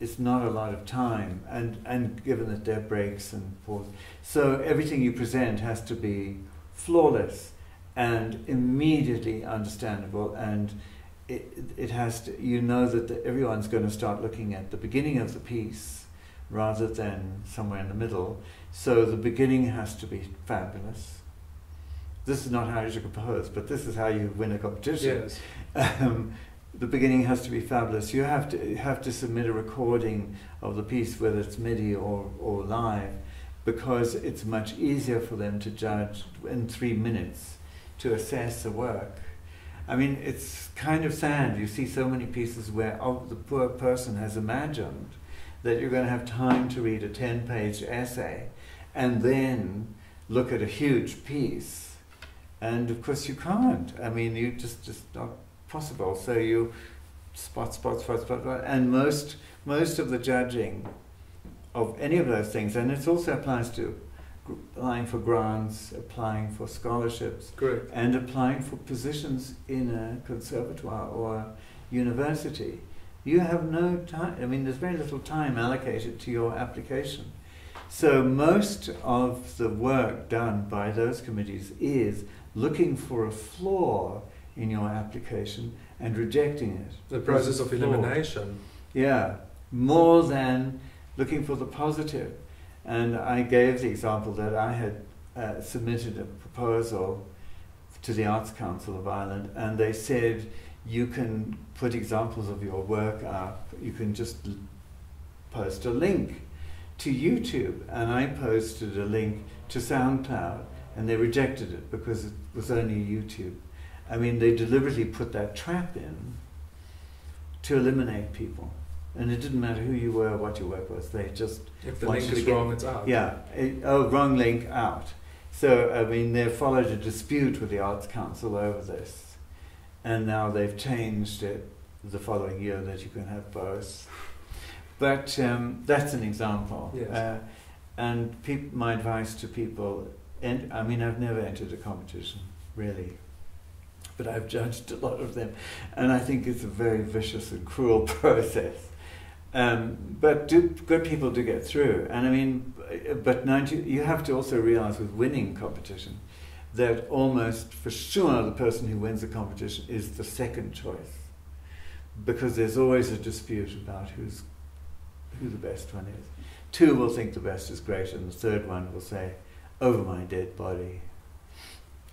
It's not a lot of time, and and given that there are breaks and pause, so everything you present has to be flawless and immediately understandable, and it it has to. You know that the, everyone's going to start looking at the beginning of the piece rather than somewhere in the middle. So the beginning has to be fabulous. This is not how you should compose, but this is how you win a competition. Yes. Um, the beginning has to be fabulous. You have to, you have to submit a recording of the piece, whether it's MIDI or, or live, because it's much easier for them to judge in three minutes to assess a work. I mean, it's kind of sad. You see so many pieces where oh, the poor person has imagined that you're going to have time to read a ten-page essay and then look at a huge piece. And of course you can't. I mean, you just, just not possible. So you spot, spot, spot, spot, spot. And most, most of the judging of any of those things, and it also applies to applying for grants, applying for scholarships, Correct. and applying for positions in a conservatoire or a university. You have no time, I mean, there's very little time allocated to your application. So most of the work done by those committees is looking for a flaw in your application and rejecting it. The process of elimination. Yeah, more than looking for the positive. And I gave the example that I had uh, submitted a proposal to the Arts Council of Ireland, and they said, you can put examples of your work up, you can just post a link to YouTube, and I posted a link to SoundCloud, and they rejected it because it was only YouTube. I mean, they deliberately put that trap in to eliminate people, and it didn't matter who you were, what your work was, they just... If the link is wrong, it's out. Yeah, it, oh, wrong link, out. So, I mean, there followed a dispute with the Arts Council over this. And now they've changed it the following year that you can have both. But um, that's an example. Yes. Uh, and peop my advice to people, and I mean, I've never entered a competition, really. But I've judged a lot of them. And I think it's a very vicious and cruel process. Um, but do, good people do get through. And I mean, but ninety, you have to also realize with winning competition, that almost for sure the person who wins the competition is the second choice, because there's always a dispute about who's who the best one is. Two will think the best is great, and the third one will say, over my dead body.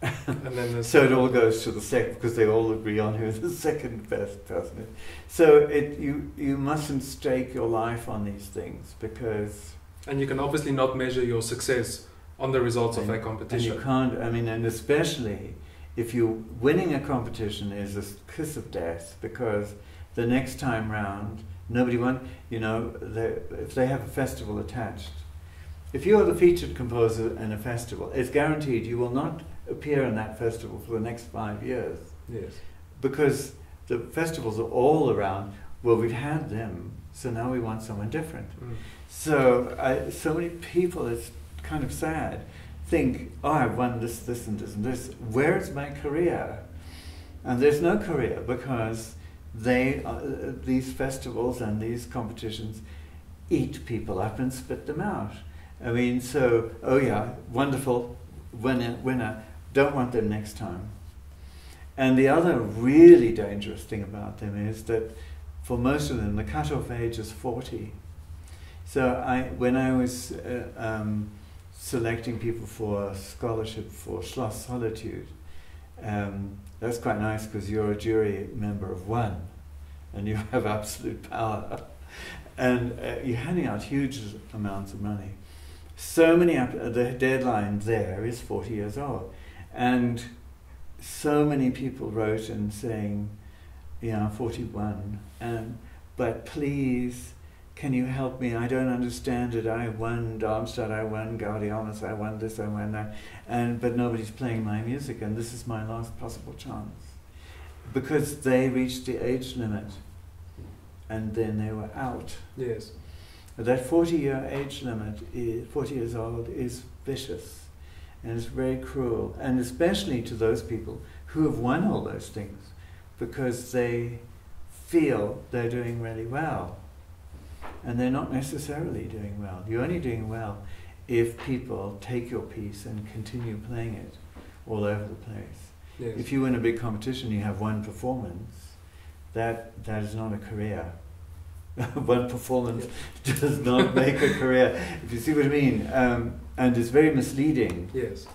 And then so it all goes to the second, because they all agree on who the second best person is. So it, you, you mustn't stake your life on these things, because... And you can obviously not measure your success on the results and, of that competition. And you can't, I mean, and especially if you winning a competition is a kiss of death, because the next time round, nobody won, you know, they, if they have a festival attached. If you're the featured composer in a festival, it's guaranteed you will not appear in that festival for the next five years. Yes. Because the festivals are all around, well, we've had them, so now we want someone different. Mm. So, I, so many people, it's kind of sad, think, oh, I've won this, this, and this, and this. Where is my career? And there's no career, because they, uh, these festivals and these competitions eat people up and spit them out. I mean, so, oh yeah, wonderful, winner, winner, don't want them next time. And the other really dangerous thing about them is that for most of them, the cutoff age is forty. So I, when I was uh, um, selecting people for scholarship for Schloss Solitude, um, that's quite nice because you're a jury member of one and you have absolute power. And uh, you're handing out huge amounts of money. So many, the deadline there is forty years old. And so many people wrote and saying, yeah, forty-one, um, but please, can you help me? I don't understand it. I won Darmstadt, I won Gaudiamus, I won this, I won that, and but nobody's playing my music, and this is my last possible chance. Because they reached the age limit, and then they were out. Yes. That forty-year age limit, is, forty years old, is vicious, and it's very cruel, and especially to those people who have won all those things, because they feel they're doing really well. And they're not necessarily doing well. You're only doing well if people take your piece and continue playing it all over the place. Yes. If you win a big competition, you have one performance, that, that is not a career. One performance does not make a career, if you see what I mean. Um, and it's very misleading. Yes.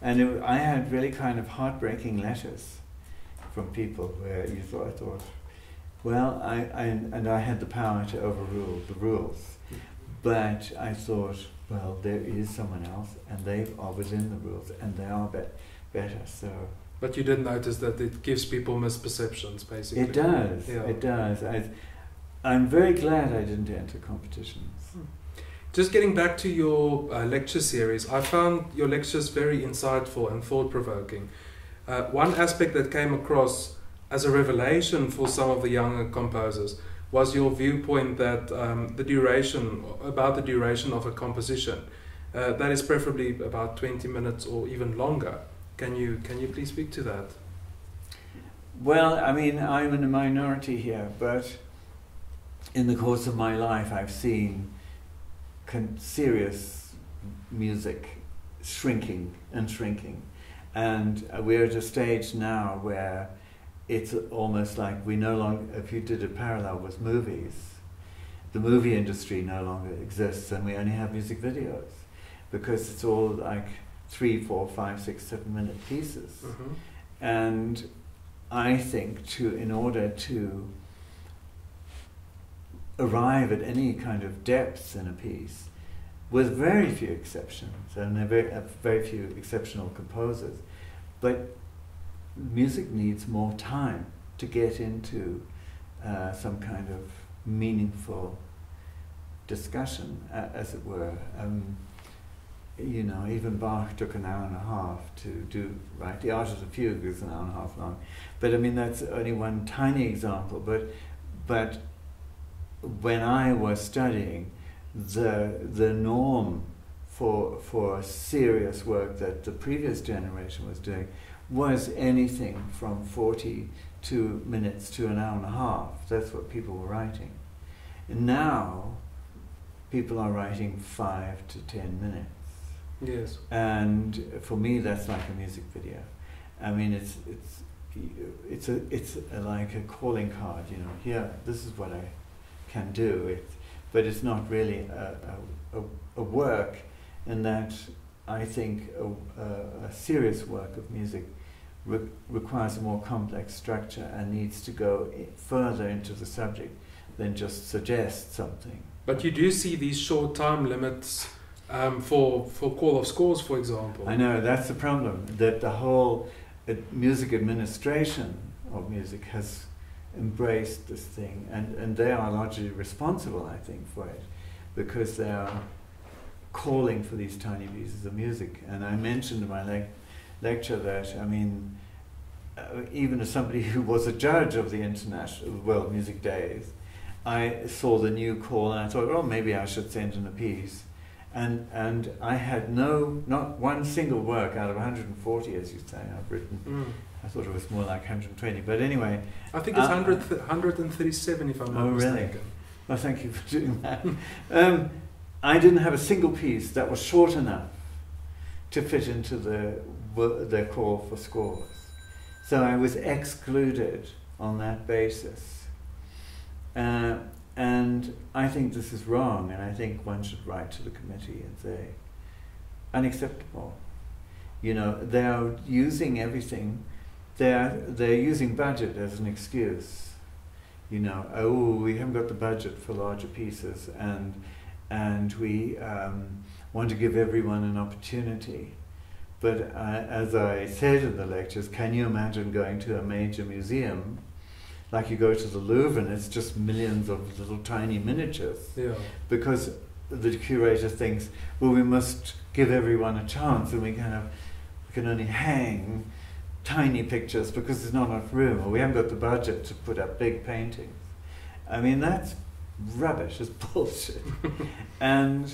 And it, I had really kind of heartbreaking letters from people where you thought, I thought, well, I, I, and I had the power to overrule the rules, but I thought, well, there is someone else, and they are within the rules, and they are be better, so. But you did notice that it gives people misperceptions, basically. It does, yeah. It does. I, I'm very glad I didn't enter competitions. Hmm. Just getting back to your uh, lecture series, I found your lectures very insightful and thought-provoking. Uh, one aspect that came across as a revelation for some of the younger composers was your viewpoint that um, the duration, about the duration of a composition, uh, that is preferably about twenty minutes or even longer. Can you, can you please speak to that? Well, I mean, I'm in a minority here, but in the course of my life I've seen con serious music shrinking and shrinking. And we're at a stage now where it's almost like we no longer, if you did a parallel with movies, the movie industry no longer exists and we only have music videos because it's all like three, four, five, six, seven minute pieces. Mm-hmm. And I think to, in order to arrive at any kind of depth in a piece, with very few exceptions, and there are very, uh, very few exceptional composers. But music needs more time to get into uh, some kind of meaningful discussion, uh, as it were. Um, you know, even Bach took an hour and a half to do, right? The Art of the Fugue is an hour and a half long. But I mean, that's only one tiny example. But, but when I was studying, the the norm for for serious work that the previous generation was doing was anything from forty-two minutes to an hour and a half. That's what people were writing. And now people are writing five to ten minutes. Yes. And for me, that's like a music video. I mean, it's it's it's a it's a, like a calling card. You know, here, this is what I can do. It's, but it's not really a, a, a work, and that I think a, a, a serious work of music re requires a more complex structure and needs to go further into the subject than just suggest something. But you do see these short time limits um, for for call of scores, for example. I know, that's the problem, that the whole music administration of music has embraced this thing, and, and they are largely responsible, I think, for it, because they are calling for these tiny pieces of music. And I mentioned in my le lecture that, I mean, uh, even as somebody who was a judge of the International World Music Days, I saw the new call and I thought, oh, maybe I should send in a piece. And, and I had no, not one single work out of one hundred forty, as you say, I've written. Mm. I thought it was more like one hundred twenty, but anyway. I think it's um, one hundred thirty-seven, if I'm not oh, mistaken. Really? Well, thank you for doing that. um, I didn't have a single piece that was short enough to fit into the, the call for scores. So I was excluded on that basis. Uh, and I think this is wrong, and I think one should write to the committee and say, unacceptable. You know, they are using everything, they're, they're using budget as an excuse. You know, oh, we haven't got the budget for larger pieces, and and we um, want to give everyone an opportunity. But uh, as I said in the lectures, can you imagine going to a major museum, like you go to the Louvre and it's just millions of little tiny miniatures? Yeah. Because the curator thinks, well, we must give everyone a chance, and we kind of we can only hang tiny pictures because there's not enough room, or we haven't got the budget to put up big paintings. I mean, that's rubbish, it's bullshit. And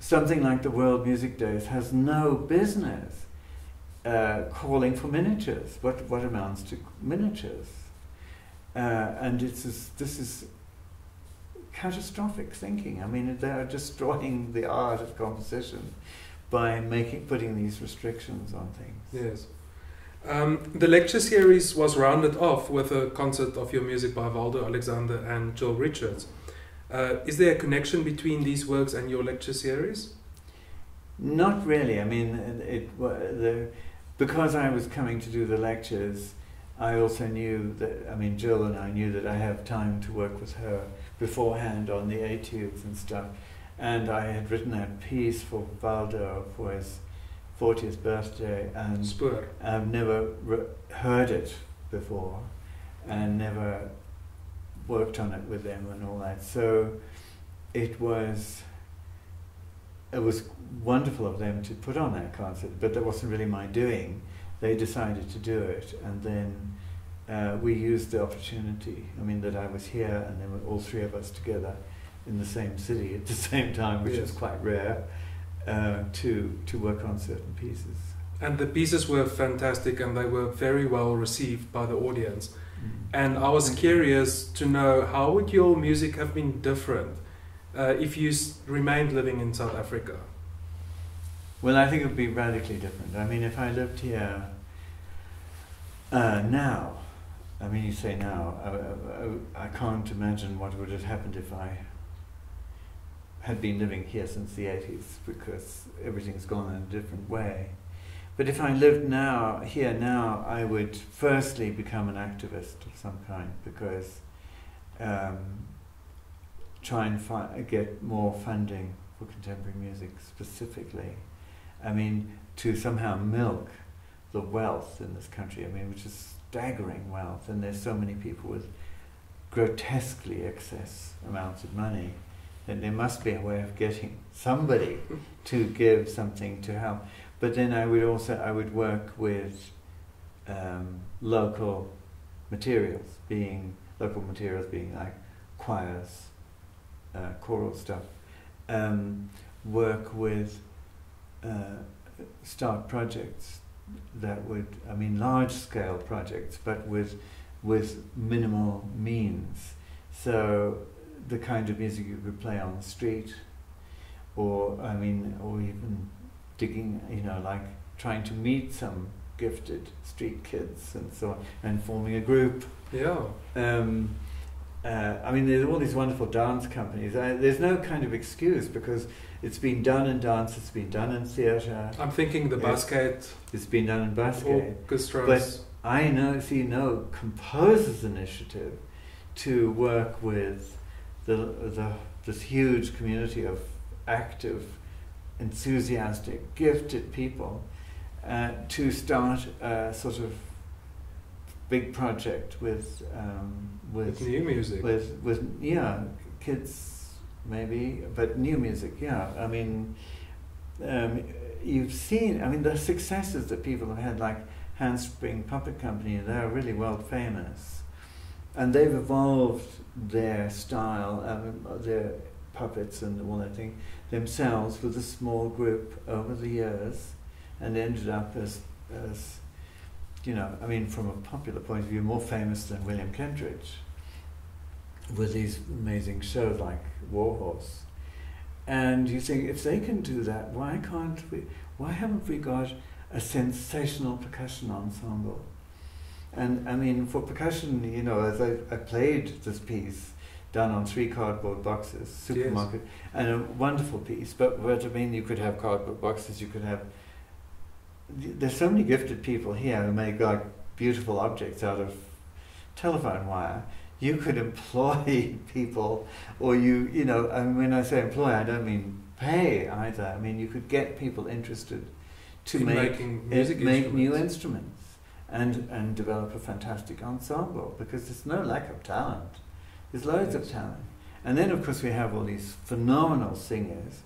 something like the World Music Days has no business uh, calling for miniatures, what, what amounts to miniatures. Uh, and it's this, this is catastrophic thinking. I mean, they are destroying the art of composition by making, putting these restrictions on things. Yes. Um, the lecture series was rounded off with a concert of your music by Waldo Alexander and Jill Richards. Uh, is there a connection between these works and your lecture series? Not really. I mean, it, it, the, because I was coming to do the lectures, I also knew that, I mean, Jill and I knew that I have time to work with her beforehand on the etudes and stuff. And I had written that piece for Waldo for his fortieth birthday, and Spur. I've never re heard it before, and never worked on it with them and all that. So it was it was wonderful of them to put on that concert, but that wasn't really my doing. They decided to do it, and then uh, we used the opportunity. I mean, that I was here, and there were all three of us together in the same city at the same time, which yes. is quite rare. Uh, to, to work on certain pieces. And the pieces were fantastic, and they were very well received by the audience. Mm. And I was curious to know, how would your music have been different uh, if you s remained living in South Africa? Well, I think it would be radically different. I mean, if I lived here uh, now, I mean, you say now, I, I, I can't imagine what would have happened if I had been living here since the eighties, because everything's gone in a different way. But if I lived now, here now, I would firstly become an activist of some kind, because um, try and fi get more funding for contemporary music specifically. I mean, to somehow milk the wealth in this country, I mean, which is staggering wealth, and there's so many people with grotesquely excess amounts of money. Then there must be a way of getting somebody to give something to help. But then I would also, I would work with um, local materials, being, local materials being like choirs, uh, choral stuff, um, work with, uh, start projects that would, I mean, large scale projects, but with, with minimal means. So, the kind of music you could play on the street, or I mean, or even digging, you know, like trying to meet some gifted street kids and so on, and forming a group. Yeah. Um, uh, I mean, there's all these wonderful dance companies. I, there's no kind of excuse, because it's been done in dance, it's been done in theatre. I'm thinking the Basquiat. It's been done in Basquiat. Orchestras. But I know, see, no composers' initiative to work with The, the, this huge community of active enthusiastic, gifted people uh, to start a sort of big project with um, with, with new music, with with yeah, kids maybe, but new music. Yeah, I mean, um, you've seen. I mean, the successes that people have had, like Handspring Puppet Company, they're really world famous, and they've evolved their style, um, their puppets and all that thing themselves with a small group over the years, and ended up as, as you know, I mean, from a popular point of view, more famous than William Kentridge, with these amazing shows like Warhorse. And you think, if they can do that, why can't we? Why haven't we got a sensational percussion ensemble? And I mean, for percussion, you know, as I, I played this piece done on three cardboard boxes, supermarket, yes. and a wonderful piece. But what I mean, you could have cardboard boxes, you could have. There's so many gifted people here who make like beautiful objects out of telephone wire. You could employ people, or you, you know, and when I say employ, I don't mean pay either. I mean, you could get people interested to In make making music it, make new instruments and and develop a fantastic ensemble, because there's no lack of talent. There's loads yes. of talent. And then, of course, we have all these phenomenal singers,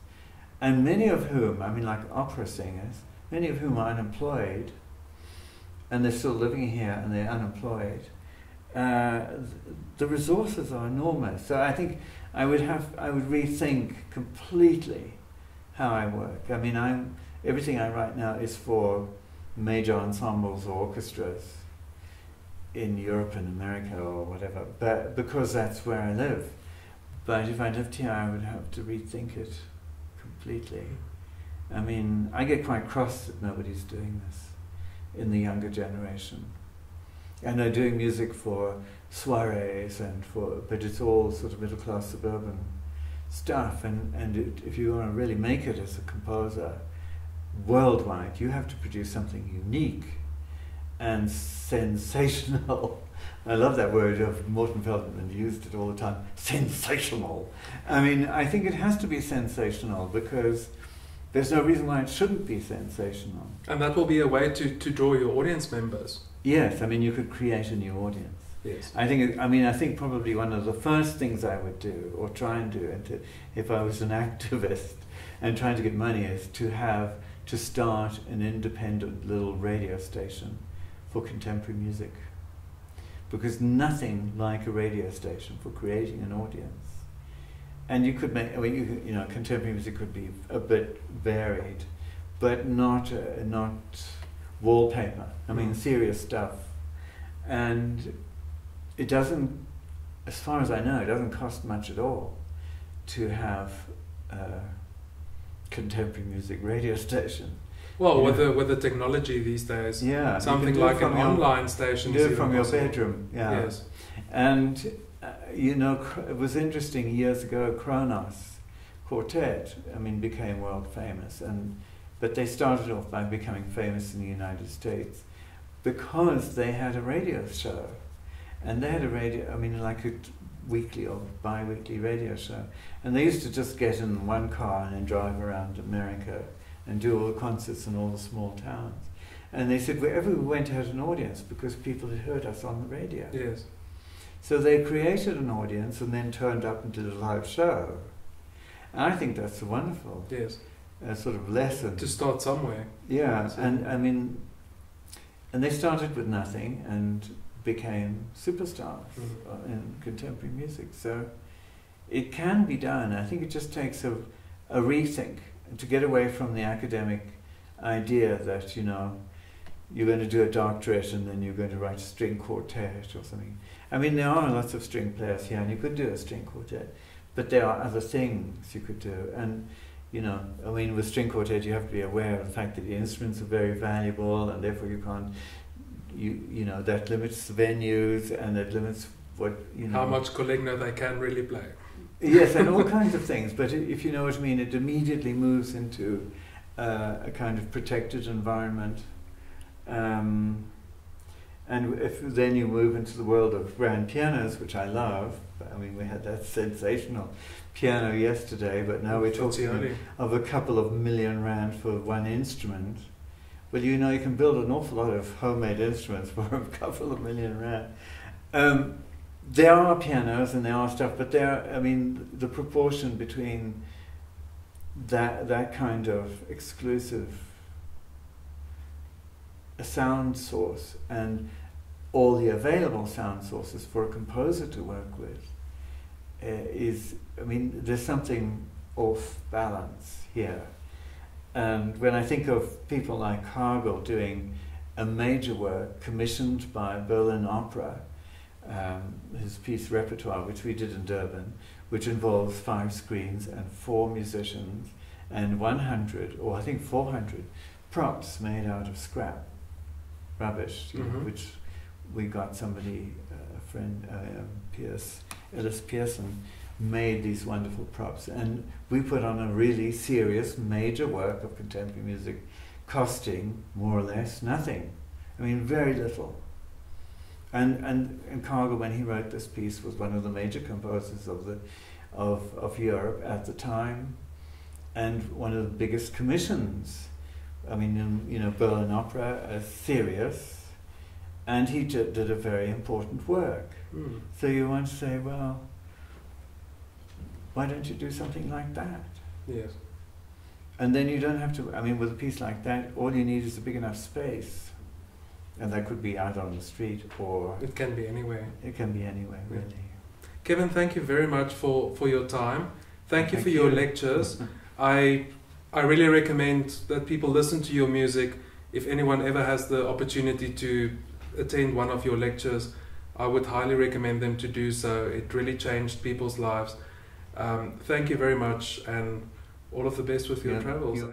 and many of whom, I mean, like opera singers, many of whom are unemployed, and they're still living here and they're unemployed. Uh, the resources are enormous. So I think I would have, I would rethink completely how I work. I mean, I'm, everything I write now is for major ensembles or orchestras in Europe and America or whatever, but because that's where I live. But if I lived here, I would have to rethink it completely. I mean, I get quite cross that nobody's doing this in the younger generation. And they're doing music for soirees and for, but it's all sort of middle-class suburban stuff. And, and it, if you want to really make it as a composer worldwide, you have to produce something unique and sensational. I love that word of Morton Feldman, used it all the time, sensational. I mean, I think it has to be sensational, because there's no reason why it shouldn't be sensational. And that will be a way to, to draw your audience members. Yes, I mean, you could create a new audience. Yes. I think, I mean, I think probably one of the first things I would do, or try and do, and to, if I was an activist and trying to get money, is to have, to start an independent little radio station for contemporary music. Because nothing like a radio station for creating an audience. And you could make, I mean, you, you know, contemporary music could be a bit varied, but not uh, not wallpaper. I mean, mm. serious stuff. And it doesn't, as far as I know, it doesn't cost much at all to have a contemporary music radio station. Well, yeah. with the with the technology these days, yeah, something like an your, online station. Do it from your bedroom. Yeah. Yes, and. Uh, you know, it was interesting, years ago, Kronos Quartet, I mean, became world famous, and but they started off by becoming famous in the United States because they had a radio show, and they had a radio, I mean, like a weekly or bi-weekly radio show, and they used to just get in one car and then drive around America and do all the concerts in all the small towns. And they said, wherever we went, had an audience because people had heard us on the radio. Yes. So they created an audience and then turned up and did a live show. And I think that's wonderful. Yes. A sort of lesson. To start somewhere. Yeah, yes. and I mean, and they started with nothing and became superstars mm-hmm. in contemporary music. So it can be done. I think it just takes a, a rethink to get away from the academic idea that, you know, you're going to do a doctorate and then you're going to write a string quartet or something. I mean, there are lots of string players here, and you could do a string quartet, but there are other things you could do. And, you know, I mean, with string quartet, you have to be aware of the fact that the instruments are very valuable, and therefore you can't, you, you know, that limits the venues, and that limits what, you know. How much Collegno they can really play. Yes, and all kinds of things. But if you know what I mean, it immediately moves into uh, a kind of protected environment. Um, And if then you move into the world of grand pianos, which I love. I mean, we had that sensational piano yesterday, but now we're talking of a couple of million rand for one instrument. Well, you know, you can build an awful lot of homemade instruments for a couple of million rand. Um, there are pianos and there are stuff, but there, I mean, the proportion between that that kind of exclusive sound source and all the available sound sources for a composer to work with uh, is, I mean, there's something off balance here. And when I think of people like Hargel doing a major work commissioned by Berlin Opera, um, his piece Repertoire, which we did in Durban, which involves five screens and four musicians and one hundred, or I think four hundred, props made out of scrap rubbish, you mm-hmm. know, which we got somebody, uh, a friend, uh, Pierce, Ellis Pearson, made these wonderful props. And we put on a really serious, major work of contemporary music, costing more or less nothing. I mean, very little. And and, and Kargel, when he wrote this piece, was one of the major composers of, the, of, of Europe at the time, and one of the biggest commissions. I mean, you know, Berlin Opera is serious, and he did a very important work. Mm. So you want to say, well, why don't you do something like that? Yes. And then you don't have to, I mean, with a piece like that, all you need is a big enough space. And that could be out on the street, or... It can be anywhere. It can be anywhere, really. Kevin, thank you very much for, for your time. Thank you thank for you. your lectures. I... I really recommend that people listen to your music. If anyone ever has the opportunity to attend one of your lectures, I would highly recommend them to do so. It really changed people's lives. Um, thank you very much, and all of the best with your yeah, travels.